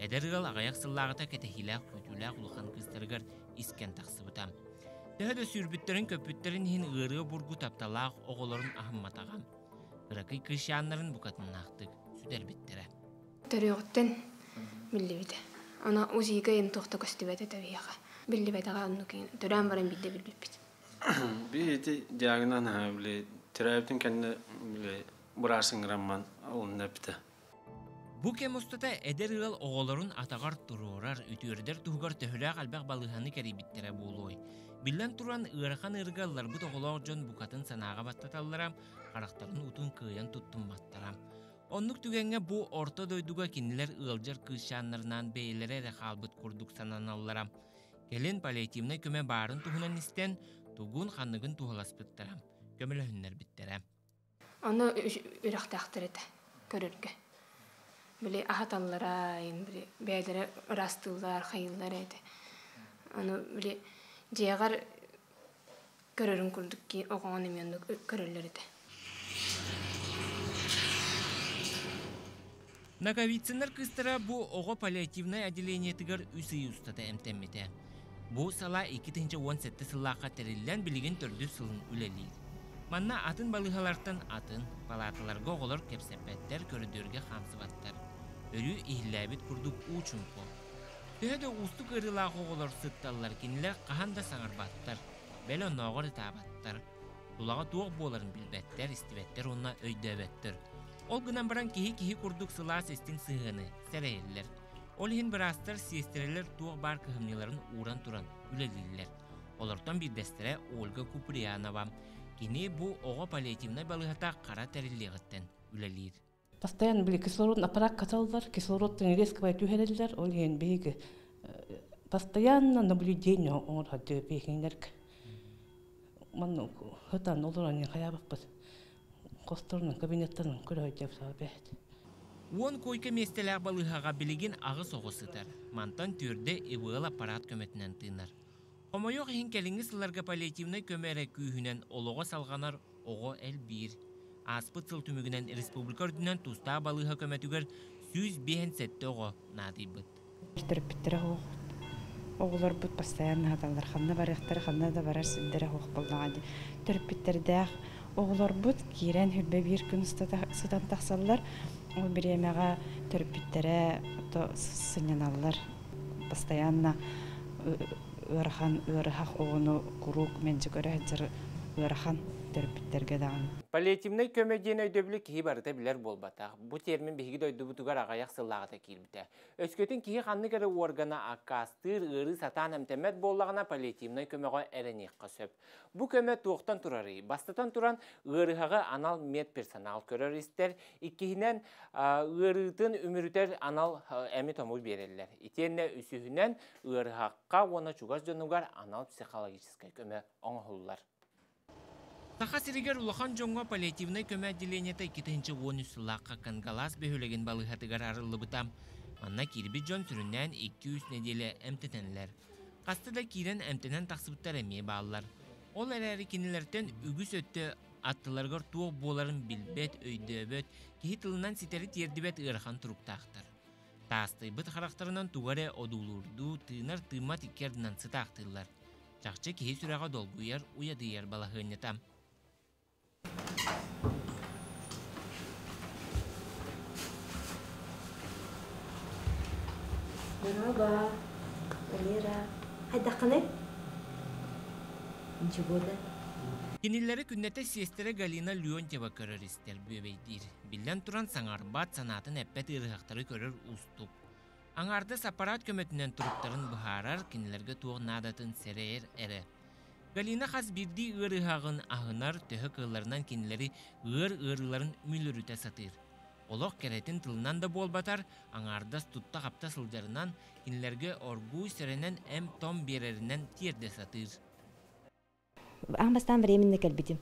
Әдіргіл ағаяқ сыллағыта кәтәхиләқ көтіләқ ұлған кыздарғыр іскен тақсы бұтам. Дәді сүрбіттерін көпіттерін хен ғырығы бұргу тапталақ оғыларын ахымматағам. Қырақы күшіанларын бұқатын ақтық сүдер біттірі. Төріғыттен білі біді. Она өзігі ең тоқты көстібәді тәбияға. Білі бәдіға ұнның кейін түрән барын білді білбіп біт. Бейді диагнан әбілі терапевтің кәнді бұрарсын ғрамман ұлын әпті. Бұ кем ұстата әдер ғыл оғаларын атағар тұрғырар, үтірдер тұғығар төхіләқ әлбәқ балығаны кәребеттері болуы. Білден тұрған ұйырқан ұрғалар бұт оғалау жон бұқатын санаға баттаталарам, қарақтарын ұтын күйен тұттым баттарам. Онлық түгенге бұ орта дойдуға кенілер ұғалжар күшанларынан бейлері рәқалбыт құрдық сананаларам. Келен палиативіне көме барын тұғынан істен тұғын қанығын тұғыласпыттарам. Көмілі үннер біттері. Оны үріқті ақтырыды, көріргі. Білі ағаталылар айын, бәйдері ұрастылдар, қайылдар әді. Оны білі жиағар көрірін күрдік ке, оған емен көрілер әді. Наговицынлар кыстыра бұл оғы палиативнай әделенетігір үсі ұстады әмтәмметі. Бұл сала 2-17 сыллақа тәрелілден білген түрді сылын үлелейді. Манна атын балығалартан атын, палаталарға оғылар кепсәпәттер көрідерге қамсываттар. Өрі ихләбет күрдік ұчын қол. Төхеді ұстық ұрылағы оғылар сұтталылар кенілер қағанда саңырбаттар, бәлі нағыр табаттар. Дулаға туық боларын білбәттер, істібәттер, онына өйдәбәттір. Ол ғынан баран кехе-кехе күрдік сылас әстің сығыны, сәрәйелілер. Ол ең бірастар сиестерелер туық бар кіхімнелерін уран-туран үлелілер. Олардан бір дәстірі Ольга Куприянова. Кені бұл оға палиативнай балығата қара тәрілеғіттен үлелейді. Постоянно білі кислородын аппарат каталылар, кислородтың резкова түхелелер, ол ең бейгі. Постоянно наблюдение оңырға дөбейгенлергі. Маңның құтан олырған ең қаябық біз. Қостырының кабинеттің күрі өйдеп сағы бәйді. Он койка местелер балыхаға білеген ағы соғысытыр. Мантан түрді ебуэл аппарат көметінен тыныр. Хомойоқ хенкеліңі сыларға паллиативны көмәрі күйінен олығы салғанар оғы әл бір. Аспыт сыл түмігінен республика үрдінен туста балыға көметігер сүз бейін сәтті оғы нады бұд. Түріп біттірі оғы. Оғылар бұд бастайын адалар. Қанна барықтар, қанна да барар сөндері оғы болдағады. Түріп біттірдіғ. Оғылар бұд керен үлбе бір күн сұдан тақсалылар, ол бір емеға түріппеттері сұнен алылар. Бастаянна өріхан, өріхақ оғыны құруқ мен жүгірі әдір өріхан түріппеттерге дағын. Паллиативный көмеден өйдөбілі кейі барыда білер болбатақ. Бұ термин бігіді өйдөбітігер ағаяқ сылағыда келбіті. Өскөтін кейі қанны кәрі органа ақастыр, ғыры сатан әмтәмәт боллағына паллиативный көмеға әрінеққа сөп. Бұ көмі туықтан тұрары, бастатан тұран ғырыға анал медперсонал көрер істер, иккейінен ғырытын өмірітер анал әмі томыр берелілер. Итенне үсігінен ғырыға оны чугас жонугар анал психологическай көмі оңғылылар. Саха Сирэгер улахан жоңға паллиативный көмі әделенеті 2-ті оны сұлаққа қанғалас бөхілеген балығатығар арылы бұтам. Анна кербі жон сүрінен 200 неделі әмтетенілер. Қастыда кейден әмтенен тақсыбыттар әме бағылар. Ол әрәрі кенелерден үгіс өтті аттыларғар туық боларын білбет, өйді өбет, кейі тылынан сетері тердібет ұрқан тұруқтақтыр. Тасты бұт қарақтарынан туғары одулурду, тыынар тыма теккердінан сытақтылар. Чақчы кейі сүраға долгуяр, уядыяр балағы өнетам. Мұраға, Алира, айдақыны? Кенелері күннәті сестере Галина Леонтьева көрір істер бөбейдер. Білден тұран саңарбат санатын әппәт ұрғақтары көрір ұстық. Аңарды сапарат көметінен тұрыптарын бұхарар, кенелерге туғын адатын сәрәйер әрі. Галина қаз бірді ұрғағын ағынар төхі қыларынан кенелері ұрғыларын мүліріте сатыр. Олық керетін тылынан да болбатар, аңардас тұтта қапта сылдарынан кенелерге орғу сәрінен әм том берерінен терде сатыр. Аңбастан временне кәлбетім.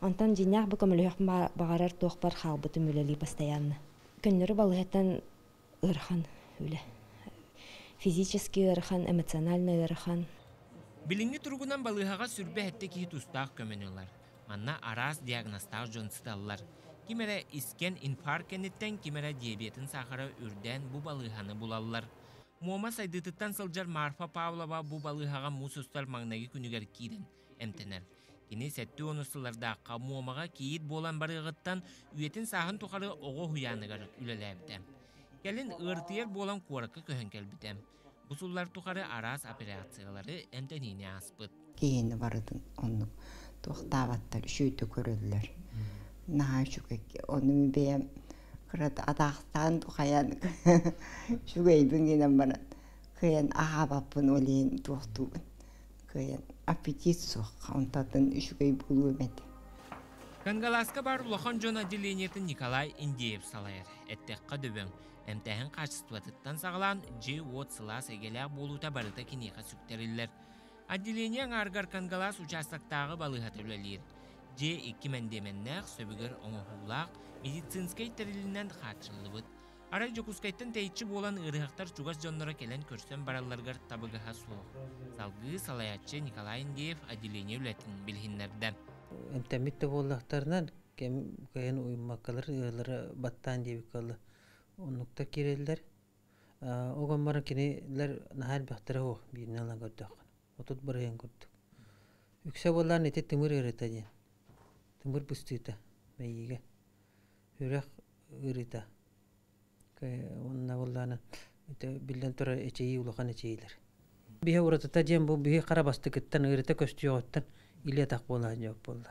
Антан жинақ бұқым үліғіп бағарар тоқпар қалбытым өлелі бастаянны. Күннері балғаттан ұрған өлі. Физически ұрған, эмоциональны ұрған. Біліңі тұрғынан балғаға сүрбе әтті кейі тұстақ көменелар. Манна араз диагностақ жонсыталылар. Кемері іскен инфаркенеттен, кемері диабетін сақыры үрден бұ балғаны бұлалылар. Муама сайдытыттан сылжар Марфа Павлова бұ балғаға мұсыстар маңнаги күнігер кейден. Әмтенер. Кені сәтті онысыларда қаму омаға кейіт болан барығыттан үйетін сағын тұқары оғы хуяныгар үлеләбді. Кәлін ұртыер болан қорықы көхэн кәлбіді. Бұсулар тұқары араз операциялары әмтеніне аспыд. Кейіні барыдың оның тұқтаваттар шүйті көрілілер. Наға шүкек, оның бейім қырат атақтан тұқаяны шүгейбінгенен баран. Қиян аға бапын олейін тұқтуын. Аппетит соқ, онтатын үшігей болу өмеді. Кангаласка бар улахан жон аделенетін Николай Индеев салайыр. Әттеққа дөбің, әмтәхін қашыстуатыттан сағылан G-Wod сыла сәгеләқ болута барыта кенеға сүктерілілер. Аделенен арғар Кангалас участақтағы балығат өлелер. G-2 мәндеменнәқ, сөбігір оңығулақ, медицинскай тәрілінен қатшылы бұд. Арай жокускайттан тәйтші болан ұрғақтар чугас жонлара келен көрсен бараларғар табығыға соқ. Салғы салаятшы Николай Индеев аделене үләтін білгінлерді. Әмтәмітті болдақтарынан кәйін ойынмақалар ұйылары баттан дейбікалы онықта керелдер. Оған барын кенелер нағар бақтары оқ бейінен алан көрдіқ. Отуд барайын көрдік. Үксә боларын әте тымыр ұрыта дейін. Тымыр бұстыйта мәйеге. Үрақ ұрыта. Онна болданы білден тұра әчейі ұлыған әчейілер. Бейі ұратыта жем бұл бейі қарабасты кеттен, үйреті көсті жоғыттан үлі атақ болған жоқ болды.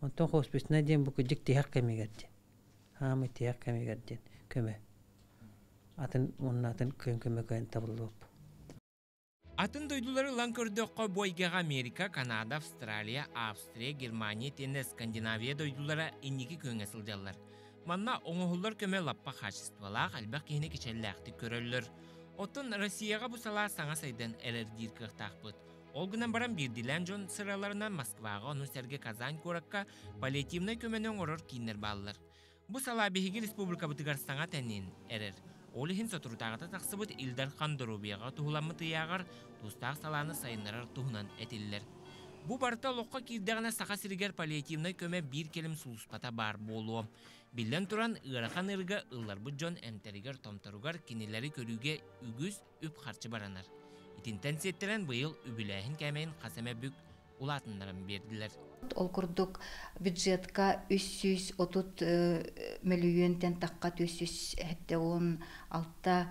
Онтан қоспесіне жем бұл күдік тияқ кәмегерден. Хамы тияқ кәмегерден көмі. Атын оның атын көң көмі көң табылды бұл. Атын дойдулары ланкөрдіққа бойгеға Америка, Канада, Австралия, Австрия, Германия, тені Скандинавия дойдулары инекі көң әсілдерлер. Манна оңығылар көмі лаппа қашыстывалақ әлбәқ кейіне кечәлләқті көрілілер. Оттын Росияға бұсала саңа сайдан әрердер кірқтақ бұд. Олғынан баран берділен жон сыраларынан Москваға оның сәрге Казан көрікқа паллиативный көмінің орыр кейінер балылар. Бу сала беги республика бутыгарстанга тенин эрер. Олихин сатурутагата таксыбыт илдар хандыру бияга тухуламыты ягар тустак саланы сайынырар тухунан этиллер. Бу барта лоққа килдегіне Саха Сирэгер паллиативной көмө бир келим сууспата бар болу. Билден туран ырахан ырга ыллар бұджон әмтерігер томтаругар кенелері көріге үгіз үп харчы баранар. Итинтен сеттерен бұйыл үбіләхін кәмейін қасаме бүк улатындарын берділер. Ол күрдік бюджетка 330 миллионтен таққа 376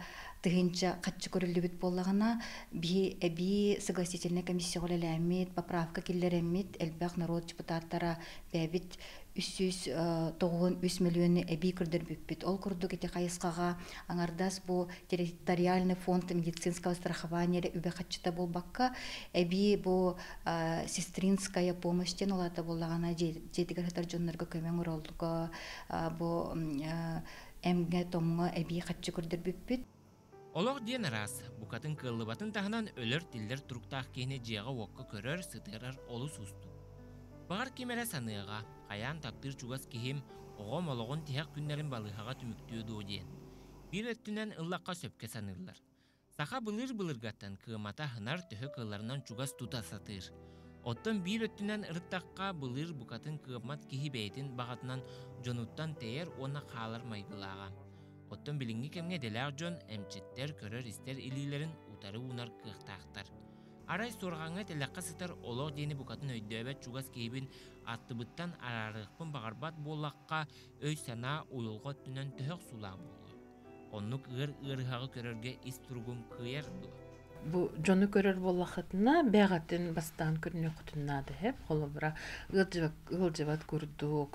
тыгынча катчы көрүлүбүт боллагана би эби согласительный комиссия колелемит поправка келлеремит элбак народ депутаттары бебит 393 миллион эби кирдирбит ол курдук эти кайыскага аңардас бу территориальный фонд медицинского страхования үбө катчыта болбакка эби бу сестринская помощьтен олата боллагана жетигер таржоннорго көмөң уролдуго бу эмге томго эби катчы кирдирбит. Олог ден раз, букатын кылыбатын тахынан өлөр тилдер туруктах кене жега окка көрөр сытырар олу сусту. Багар кемере саныга, каян таптыр чугас кехим, огом ологон тихак күндерин балыхага түмүктүү дооден. Бир өттүнөн ыллакка сөпке санырлар. Саха былыр-былыргаттан кыымата хынар төхө кылларынан чугас тута сатыр. Оттон бир өттүнөн ырыттакка былыр букатын кыымат кехи бейтин багатынан жонуттан тээр она каалар майгылаага. Оттон билинги кемге делер жон эмчеттер көрөр истер илилерин утары унар кыхтактар. Арай сорганга телакка сытар олог дени букатын өйдөбөт чугас кейбин аттыбыттан арарыкпын багарбат боллакка өй сана уйулго түнөн төхөк сула болду. Оннук ыр-ырхагы көрөргө ис тургум кыерду. Бу жону көрөр боллахатына бегатын бастан көрүнө кутунна деп холобра ылжыбат курдук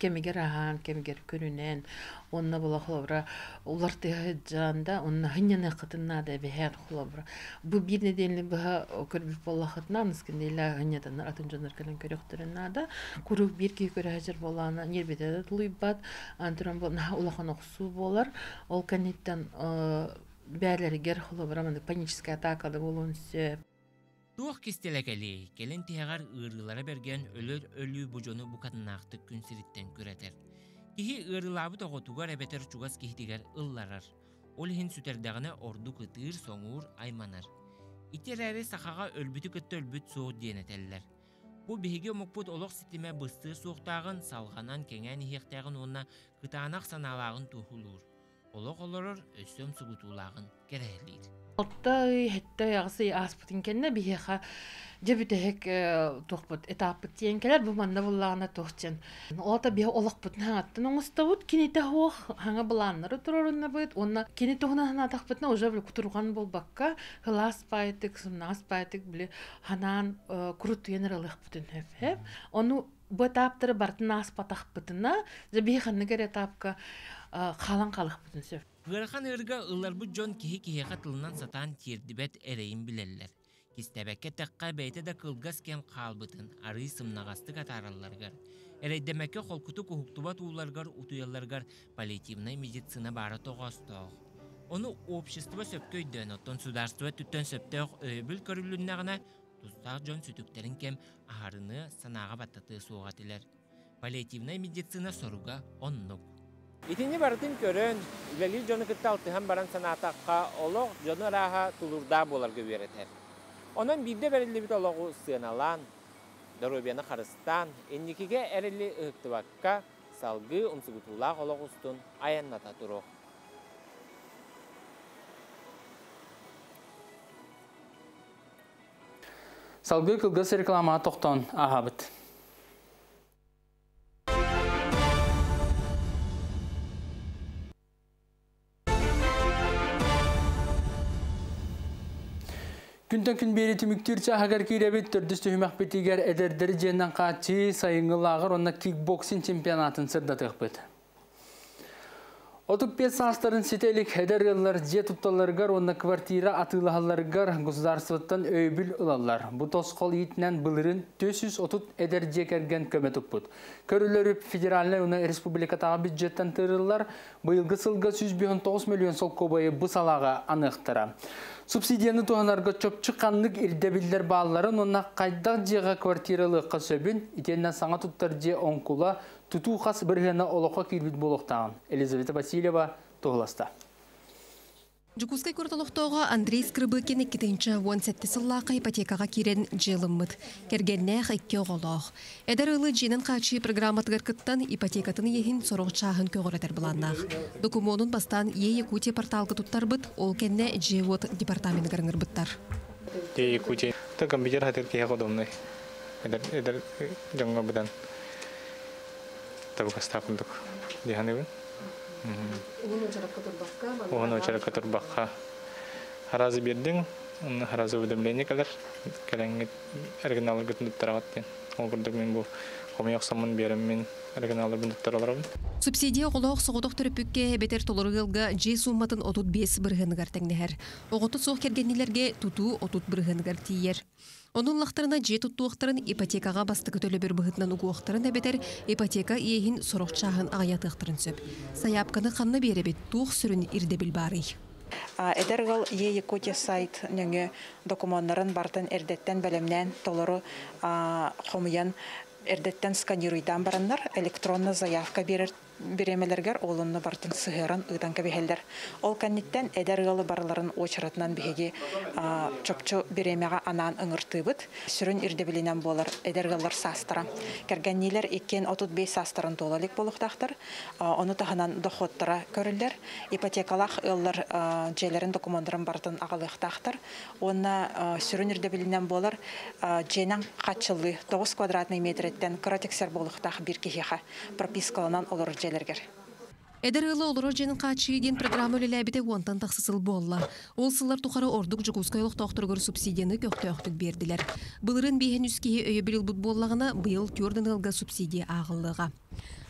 кемигер ахан кемигер көрүнөн онна бола холобра улар тыгы жанда онна хыннана кытынна деп бехер холобра бу бир недели бага көрүп боллахатына мискинеле хыннадан атын жонор келен көрөктөрүнна да куру бир ки көрө ажыр болана нербеде тулуйбат антрам болна улахан оксуу болар ол канеттен бәлер герхло браманды паническая атака да болонсе. Тух кистелекели, келен тегар ырылары берген өлөр өлүү бужону букатнакты күн сириттен күрөтөр. Кихи ырылабы тоготуга ребетер чугас кихтигер ылларар. Олхин сүтердагына орду кытыр соңур айманар. Итерери сахага өлбүтү көттө өлбүт соо денетеллер. Бу биге мокпут олог системе бысты соктагын салганан кеңен хектагын онна кытанак саналагын тухулур. Ологолорор өссөм сугутуулагын керелейт. Алта хетте ягысы аспытын кенне биха жебитек тохпот этапы тенкелер бу манда буллагына тохчен. Олта бе олокпутна аттын оңустабут кинете хох ханга буланнары турорунна быт. Онна кинете хунана тахпытна уже бул кутурган болбакка хлас пайтык, сунас пайтык биле ханан курут генералык бүтүн хеп. Ону бу таптыр бартын аспатах бытына жебиханы кере тапка халан калык бүтүнсө. Гырахан ырга ыллар бу жон кихи-кихи катылынан сатан тердибет эрейин билеллер. Кистебекке такка бейте да кылгас кем калбытын, ары сымнагасты катаралларгар. Эрейдемекке холкуту кухуктуба тууларгар, утуялларгар паллиативный медицина бары тогостоо. Ону общество сөпкөйдөн оттон сударство түттөн сөптөк өйбүл көрүлүннө гана тустак жон сүтүктерин кем ахарыны санага баттаты сууга тилер. Паллиативный медицина соруга оннук. Итинни барытын көрөн, үләли жоны кытта алтыхан баран санатаққа олық жоны раға тулурда болар көверетер. Онын бирде бәрелі біт олығы сыналан, дөрөбені қарыстан, энникеге әрелі ұқтыбаққа салғы ұмсығытулақ олығы ұстын аянната тұру. Салғы кылғыс реклама тоқтан ағабыт. Күнтэн күн бери түмүктүрчө агар киребит төрдүстү хүмөкпетигер эдердер женден качы сайынгылагыр онна кикбоксинг чемпионатын сырдатыкпыт. Отуп пес астарын сетелик эдерлер же тупталаргар онна квартира атыылааларгар государствоттан өйбүл ылалар. Бу тоскол итинен былырын 430 эдер же керген көмө туппут. Көрүлөрүп федеральный уна республикатагы бюджеттен тырылар быйылгы сылга 109 миллион сол кобайы бу салага аныктыра. Субсидияны туғанарға чөп чықанлық елдебілдер бағаларын онна қайдақ жеға квартиралыққа сөбін, ителінен саңа тұттар же оңқула тұту қас біргені олыққа кербіт болықтағын. Елизавета Васильева, Тоғыласта. Жүкізгі көртіліқтоға Андрей Скрыбыкин 2-17 сыллақы ипотекаға керен желімміт. Кергенне қайке оғылық. Әдір ұлы женін қачы программатығыр күттан ипотекатын ехін сорғычағын көғіретер бұланнақ. Документын бастан Е-Якутия порталғы тұттар бұд, ол кәнне Джевод департаменті ғырыңыр бұттар. Е-Якутия. Та компьютер қатыр кейе қодымны. Әдір жаңға бұдан табықас тапындық. Дегені бұн? Угону очарак, который бахка. Харазы бердин, харазы выдавление калар. Калангит оригиналы гитнуттарабаттен. Олгурдук мен бу хомиёк самын берем мен оригиналы гитнуттарабарам. Субсидия олоқ соғудық түріпікке бетер толырғылға жей сумматын отут 5 біргінгар тәңнігер. Оғыту соқ кергенелерге тұту отут біргінгар тиер. Оның лақтарына же тұттуықтарын ипотекаға басты көтілі бір бұғытынан ұғуықтарын әбетер, ипотека ейін сорықчағын ағайатықтарын сөп. Саяпқаны қанны беребет тұқ сүрін ирді біл бары. Әдірғыл Е-Якутия сайт нөңі документларын бартын әрдеттен бәлемнен толыру қомиян әрдеттен сканируйдан барынлар электронны заявка беремелергер олынны бартын сұғырын ұйдан көбейелдер. Ол кәнеттен әдәрғылы барыларын очаратынан бігеге чөпчі беремеға анан ұңырты бұд. Сүрін үрдебілінен болар әдәрғылар састыра. Кәргәннелер 2-35 састырын толалик болықтақтыр. Оны тағынан доходтыра көрілдер. Ипотекалақ ұллар жәлерін документтарын бартын ағалықтақтыр. Оны сүрін үрдебілінен болар жәнен қатшылы 9 квадратный метреттен күратексер болықтақ бір кехеға пропискаланан олар жә Эдерылы олырыр женің қатшы ден программы өлі әбіде онтан тақсысыл болла. Ол сылар тұқары ордық жүгізкайлық тоқтырғыр субсидияны көкті-өқтік берділер. Бұлырын бейін үскейі өйі біліл бұд боллағына бұйыл түрдің ылға субсидия ағылыға.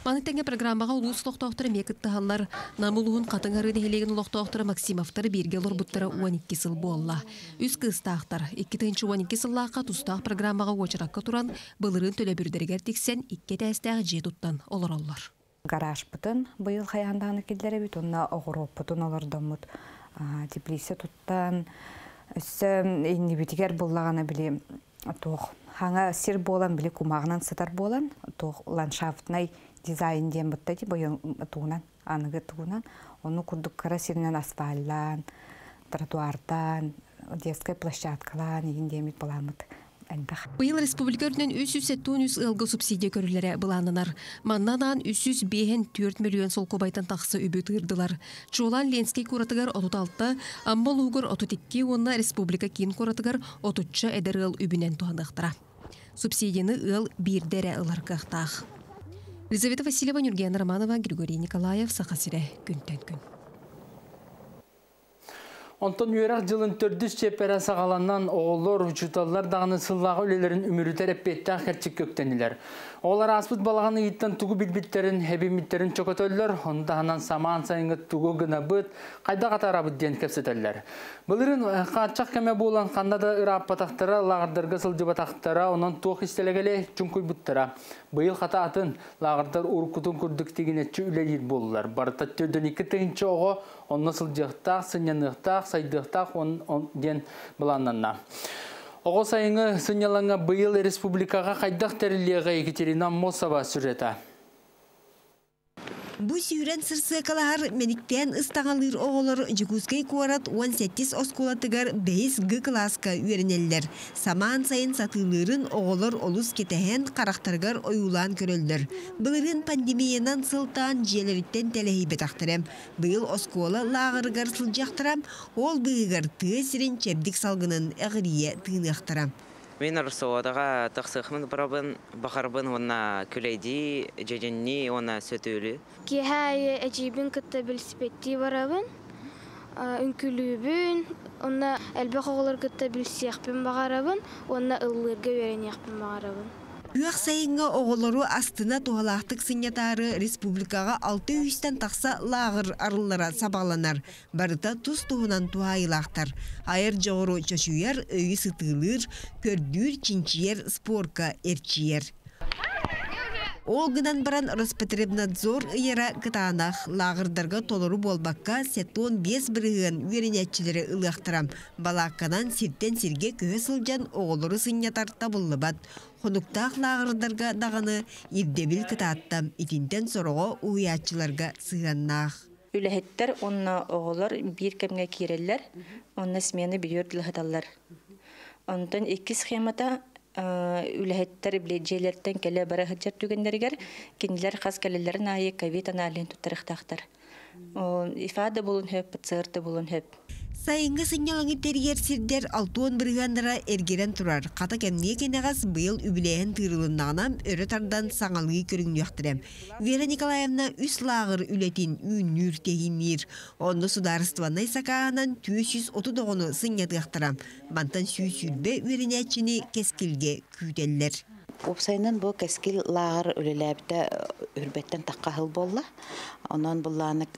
Маныттәңе программаға ұлыстылық тоқтыры мекітті ғалар. Намылуын қатыңары дегелеген ұлық тоқтыры Максимовтары бергелор бұттары 12 сыл болла. Үз кыстақтар. 2-12 сыллақа тұстақ программаға өчіраққа тұран бұлырын төлі бүрдергер тексен 2 тәстәғ жетуттан олар-олар. Гараж бұтын бұйыл қайандағыны келдері бет, онына оғыру бұтын олардың мұт теплесі тұттан. Үсі еңді бетігер болағаны біле тоқ. Хаңа сер болан, біле кумағынан сытар болан. Тоқ ландшафтынай дизайн ден бұтта де бұйыл тұғынан, анығы тұғынан. Оны күрдік қара серінен асфалдан, тротуардан, дескай площадкалан, еңден бет болан мұт. Бұйыл республика өрінен 300-700 ұлғы субсидия көрілері бұланынар. Маннанан 300-4 миллион сол көбайтан тақсы үбі тұйырдылар. Чолан Ленскей көратығар 36, Амбал ұғыр 32, онына республика кейін көратығар 30-чы әдір ұл үбінен туандықтыра. Субсидияны ұл бердері ұларға ұқтақ. Елизавета Васильева, Нюрген Романова, Григорий Николаев, Саха Сирэ, Күнтэн күн. Онтон үйерақ жылын түрдіс чепері сағаланнан оғылыр, жұталылар дағаны сыллағы өлелерін өмірітер әппеттен қәртшік көктенілер. Олар аспыт балағаны еттен тұғы білбіттерін, әбеміттерін чөкөтөлілер, ондағынан самаан сайыңы тұғы ғына бұд, қайда қатар абыд ден кәпсетелілер. Бұлырын қатшақ кәме болан қанда да ұрап батақтыра, лағырдарға сылды батақтыра, онын тоқ істелегеле жүнкөй бұттыра. Бұйыл қата атын лағырдар ұрқытын күрдік тегенетші үлелер болылар. Барта түрден 2-тігінші оғы, онны сылдықтақ, сынянықтақ, сайдықтақ он ден бұланнанна. Оғы сайыңы сынялаңа бұйыл республикаға қайдақ тәрілеға Екатерина Мосова сүрета. Бұ сүйрен сырсы қалағар мәніктен ұстағалыр оғылыр жүгізгей қуарат 17 осколатығар 5G класқа үйерінелдер. Самаан сайын сатылырын оғылыр олыс кетеген қарақтарғар ойулан көрілдір. Бұлырын пандемиядан сылтан желеріттен тәләхи бетақтырым. Бұл оскола лағырғар сылжақтырам, ол бұйығар түйесірін чәбдік салғының әғырие түйінақтырам. Мен арсуадаға тақсықмын барабын, бақарбын онна күлейді, жәденне онна сөтілі. Кехай әжейбін күтті білсіпетті барабын, үнкілібін, онна әлбәқ оғылыр күтті білсеқпін бағарабын, онна ұллырға өрен еқпін бағарабын. Үйәқ сайынға оғылыру астына туғалақтық сынятары республикаға 600-тен тақса лағыр арыллара сабаланар. Барыта тұз туғынан туғайлақтар. Айыр жоғыру чөшуер, өйі сытылыр, көрдір, чинчиер, спорка, әрчиер. Олгынан баран Роспотребнадзор ера кытаанах лагырдарга толору болбакка сетон 5 бірігін веренетчілері ылықтырам. Балакканан сирттен сирге күйесілген оғылыры сынятарта бұллыбат. Хонуктақ лагырдарга дағаны ирдебіл кытааттам итинтен сороға уятчыларға сыганнах. Үләхеттер онна оғылар бір кәмге керелер, онна смены білер лығыталар. Онтан екі схемата үләхеттер біледжейлерттен кәлі барахыджар түгендергер, кенілер қаз кәлілерін айы ковид аналын тұттырықтақтар. Ифады болын хөп, пациерді болын хөп. Сайынғы сынялыңы тергер сирдер 6-10 бірғандыра ергерен тұрар. Қата кәміне кенеғаз бұйыл үбілейін тырылынағынан өрі тардан саңалығы көріңді өқтірем. Вера Николаевна үс лағыр үлетін үннүр тегіннер. Онды сударыстыванай сақағынан 239-ны сынятығы ақтырам. Бантан сүй-сүйбе өрінәтшіні кескілге күйтелілер. Опсайынан бұл кәскіл лағыр өлеләбді үрбеттен таққағыл болла. Онан бұлланы,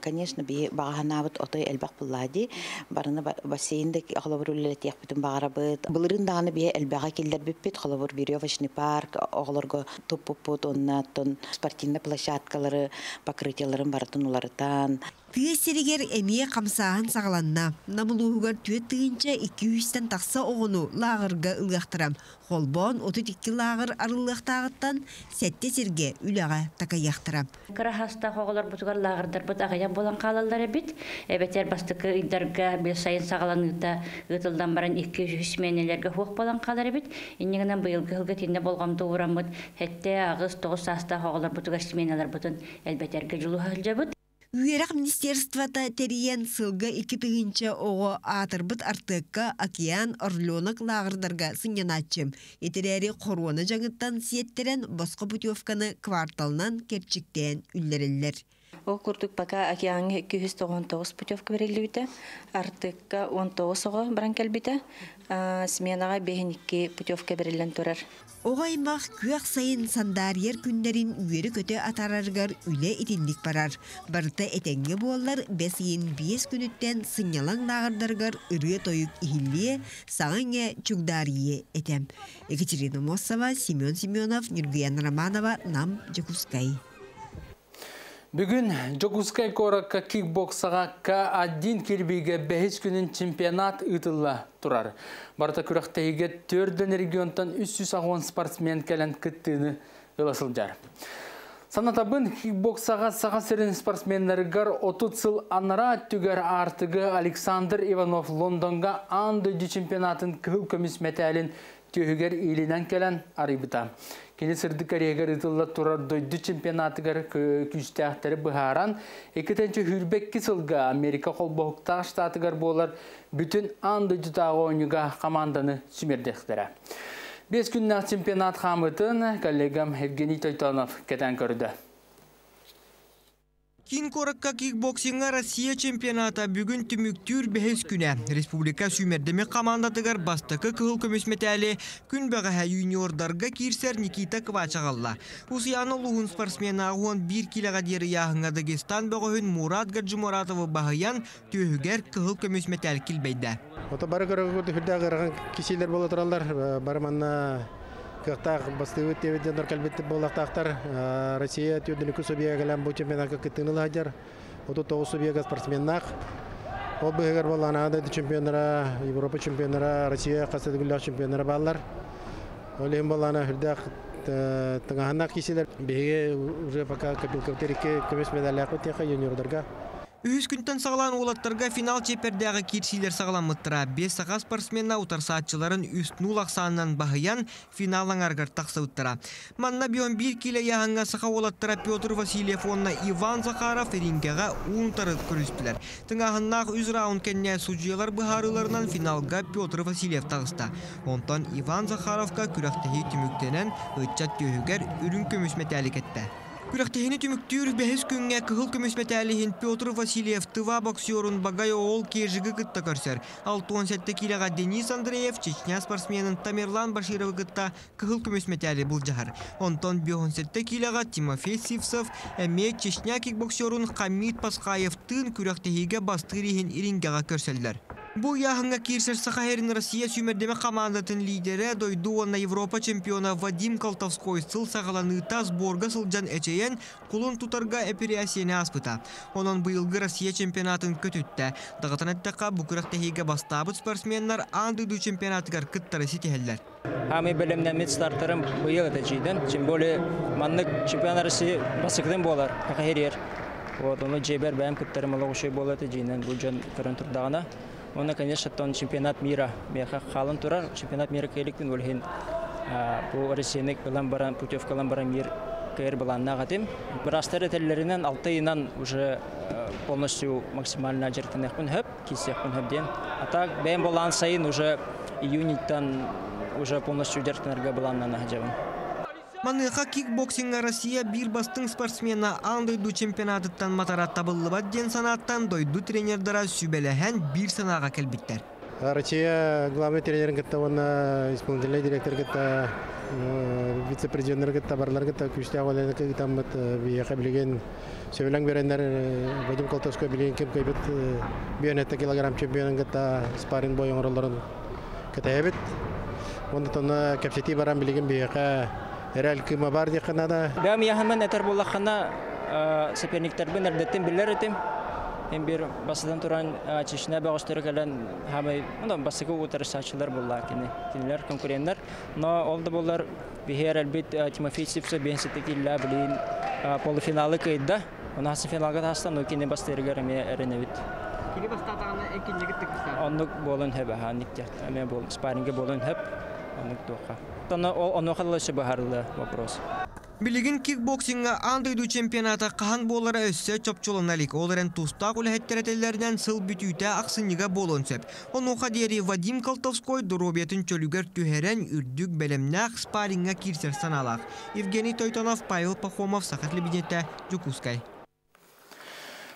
конечно, бағанабыт отой әлбақ бұллади. Барыны бассейінді қолабыр өлелет еқпітін бағара бұд. Бұлырын дағаны бе әлбәға келдер біппет. Қолабыр беревашны парк, оғылырғы топ-пот, оннаттын спортивны площадкалары, покрытияларын барытын оларытан. Түйе серегер әмие қамсаған сағыланна. Намылуғығар түйе түйінші 200-тен тақса оғыну лағырға ұлғақтырам. Холбон 32 лағыр арылықтағыттан сәтте серге үліға тақа яқтырам. Қарахаста қоғылар бұтығар лағырдар бұт ағаян болан қалалар әбет. Әбетер бастықы үйдарға бел сайын сағыланыңда ғытылдан баран 200 менелерге хоқ болан қалар әбет. Енігінен бұйылғы ғылғы тенде болғамды ұрамыд. Әтте ағыз 9 аста қоғылар бұтығар сменелер бұтын әлбетерге жылу ғылжа бұт. Үйерак министерствата терен сылғы 2 тығынча оғы атырбыт артыққа океан орлёнық лағырдарға сынянатчым. Етерері қоруаны жаңыттан сиеттерен босқы путевканы кварталынан керчіктен үллерілер. О күрдік бақа океанға 299 путевка берілі біті, артыққа 19 оғы баран кәлбіті, сменаға 5-2 путевка берілін тұрар. Оғаймақ күйақ сайын сандар ер күндерін үйері көте атарарғар үлі етіндік барар. Барыта әтенгі болар 5-5 күніттен сыңнялан нағырдарғар үрі тойып ихілі сағыңе чүгдарие әтем. Екатерина Мосова, Семен Семенов, Нюргиян Романова, Нам Джекускай. Бүгін Джекускай коракка кикбоксаға К1 кирбиге 5 күнін чемпионат ұтылы тұрар. Барыта күрақтайыға 4-ден регионтан 300 спортсмен кәлін күттіні ұласылдар. Санатабын кикбоксаға Саха Сирэнің спортсменлерігер 30 сыл анара түгер артығы Александр Иванов Лондонға андойды чемпионатын күл көміс мәтәлін түйігер илінен кәлін арыбыта. Кені сырды кәрегер ұтылы тұрар дойды чемпионатығыр күштіяқтары бұғаран, екітенші Хүрбекки сылға Америка қолбоқтағы штатығыр болар бүтін андойды тағы ойынға команданы сүмердіқтірі. 5 күннәк чемпионат қамытын коллегам Евгений Тойтонов кетен көрді. Кин коракка кикбоксинга Россия чемпионата бүгін түміктүр 5 күнә. Республика сүймердеме командатыгар бастықы кығыл көмесметәлі күн бағаға юниордарға кирсер Никита Квачағалла. Усияны луғын спортсмені ағуан 1 килаға дері яғыңа Дагестан бағығын Мурат Гаджимуратовы бағыян түйігер кығыл көмесметәл келбейді. Ота бары көрігігі түрді ағырған кеселер бола тұралар. Барыманна Кақтақ бастығы теведендер кәлбетті болақтақтар Россия түрділікі сөбеге кәлем бұл чемпионатқа кеттіңіл ғадер. Оту тоғы сөбеге спортсменнақ. Ол бұғығар болған ағдайды чемпионара, Европа чемпионара, Россия қасадығылық чемпионара балылар. Олығын болған ағдақ тыңағанақ кеселер. Беге уже пока капилковтерікке көмес медалі ақы текқа юниордарға. Үйіз күнттен сағылан олаттарға финал чепердегі керсейлер сағылан мұттыра. 5 саға спортсменна утар саатчыларын үстін улақсанынан бағыян финалан арғар тақсы ұттыра. Манна бион 1 келі яғанға саға олаттыра Петр Васильев онна Иван Захаров ренгеға ұнтары көрістілер. Тыңағыннақ үз раунд кәнне суджилар бұхарыларынан финалға Петр Васильев тағыста. Онтан Иван Захаровқа күрақтығы түміктенен ұйтчат көгігер үрін көмісметәлік әтті. Күрақтығыны түміктір 5 күнге күхіл көмесметәлігін Петр Васильев тыва боксерін бағай оғыл кержігі күтті көрсер. 6-17 келеға Денис Андреев Чечня спортсменін Тамерлан Башировы күтті күхіл көмесметәлі бұл жағар. Онтан 17 келеға Тимофей Сивсов әме Чечня кикбоксерін Хамид Пасқаевтың күрақтығыға бастығырығын ирінгеға көрселдер. Бу яхынга кирсер Сахарин Россия сюмердеме командатын лидері дойдуона Европа чемпиона Вадим Колтовской сыл сағаланыта сборга сылджан әчейен кулын тутарга әпереасене аспыта. Онын бұйылғы Россия чемпионатын көтітті. Дағатанаттақа бүкіріқтәхеге бастабыт спортсменнар андыду чемпионатығар кыттарасы тәхелдер. Хами білімнен мет старттарым бұйылы тәчейден. Тем более маннық чемпионарысы басықден болар. Қақайрер. Оны жебер бәйім кыттарымылығы үшей болы тәчейден. Бұл жан тұрын тұрдағына. Он, конечно, тон чемпионат мира. Халан турар чемпионат мира келектин өлген. Бу Россияның Ламбаран путевка Ламбаран мир кер балан нагатым. Брастер теллеринен 6-нан уже полностью максимально жертвенекпин хөп, кисекпин хөпден. А так бен балан сайын уже июньтан уже полностью жертвенерге баланна нагажабын. Манныха кикбоксинга Россия бир бастың спортсмена андойду чемпионаттан матарат табылыбат ден санаттан дойду тренердара сүбеләһән бир санаға келбиттер. Россия главный тренерин кетті, оны исполнительный директор кетті, вице-президенттер кетті, барлар кетті, күшті ағалайны кетті, бияқа білген сөбеләң берендер, Вадим Колтовской білген кем көйбет, бионетті килограмм чемпионын кетті, спарринг бойын ролларын кетті әбет. Оны тоны кәпсети баран білген бияқа Рәл кима бар дегенада. Бәм яһман әтер буллахана соперниктербен әрдәтен беләретем. Һәм бер басыдан туран чишнә багыштыры калган һәм монда басыгы утырышчылар буллар кине. Тинләр конкурентлар, но олды буллар бихер әлбит Тимофеевсә бенсетекиллә белән полуфиналы кыйда. Уна финалга тастану кине бастырыгыр ме әренәбит. Кине бастатаны экинлеге тиксә. Онлык болын һәбә һәниккә. Әмма бул спарринге болын һәп. Вопрос. Билигин кикбоксинга андыйду чемпионата кахан болара өссө чопчолоналик. Оларен тустак улехеттеретелерден сыл бүтүйте аксыннига болон сөп. Онуха дери Вадим Колтовской доробиятын чөлүгер түхерен үрдүк белемнак спарринга кирсер саналак. Евгений Тойтонов, Павел Пахомов, Саха Лебедете, Жукускай.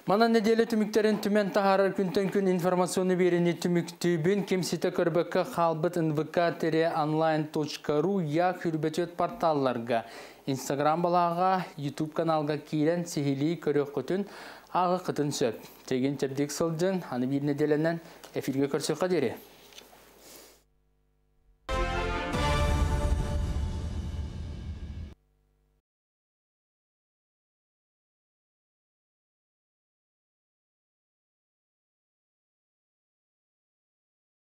Мана неделе түміктерін түмен тағарар күнтэн күн информационы беріне түмік түйбін кемсеті көрбікі қалбыт nvk-online.ru я хүрбетет порталларға, Instagram балаға, YouTube каналға кейлен сихилей көрі құтын ағы құтын сөп. Теген тердік сылдың, аны бір неделенен эфирге көрсеққа дере.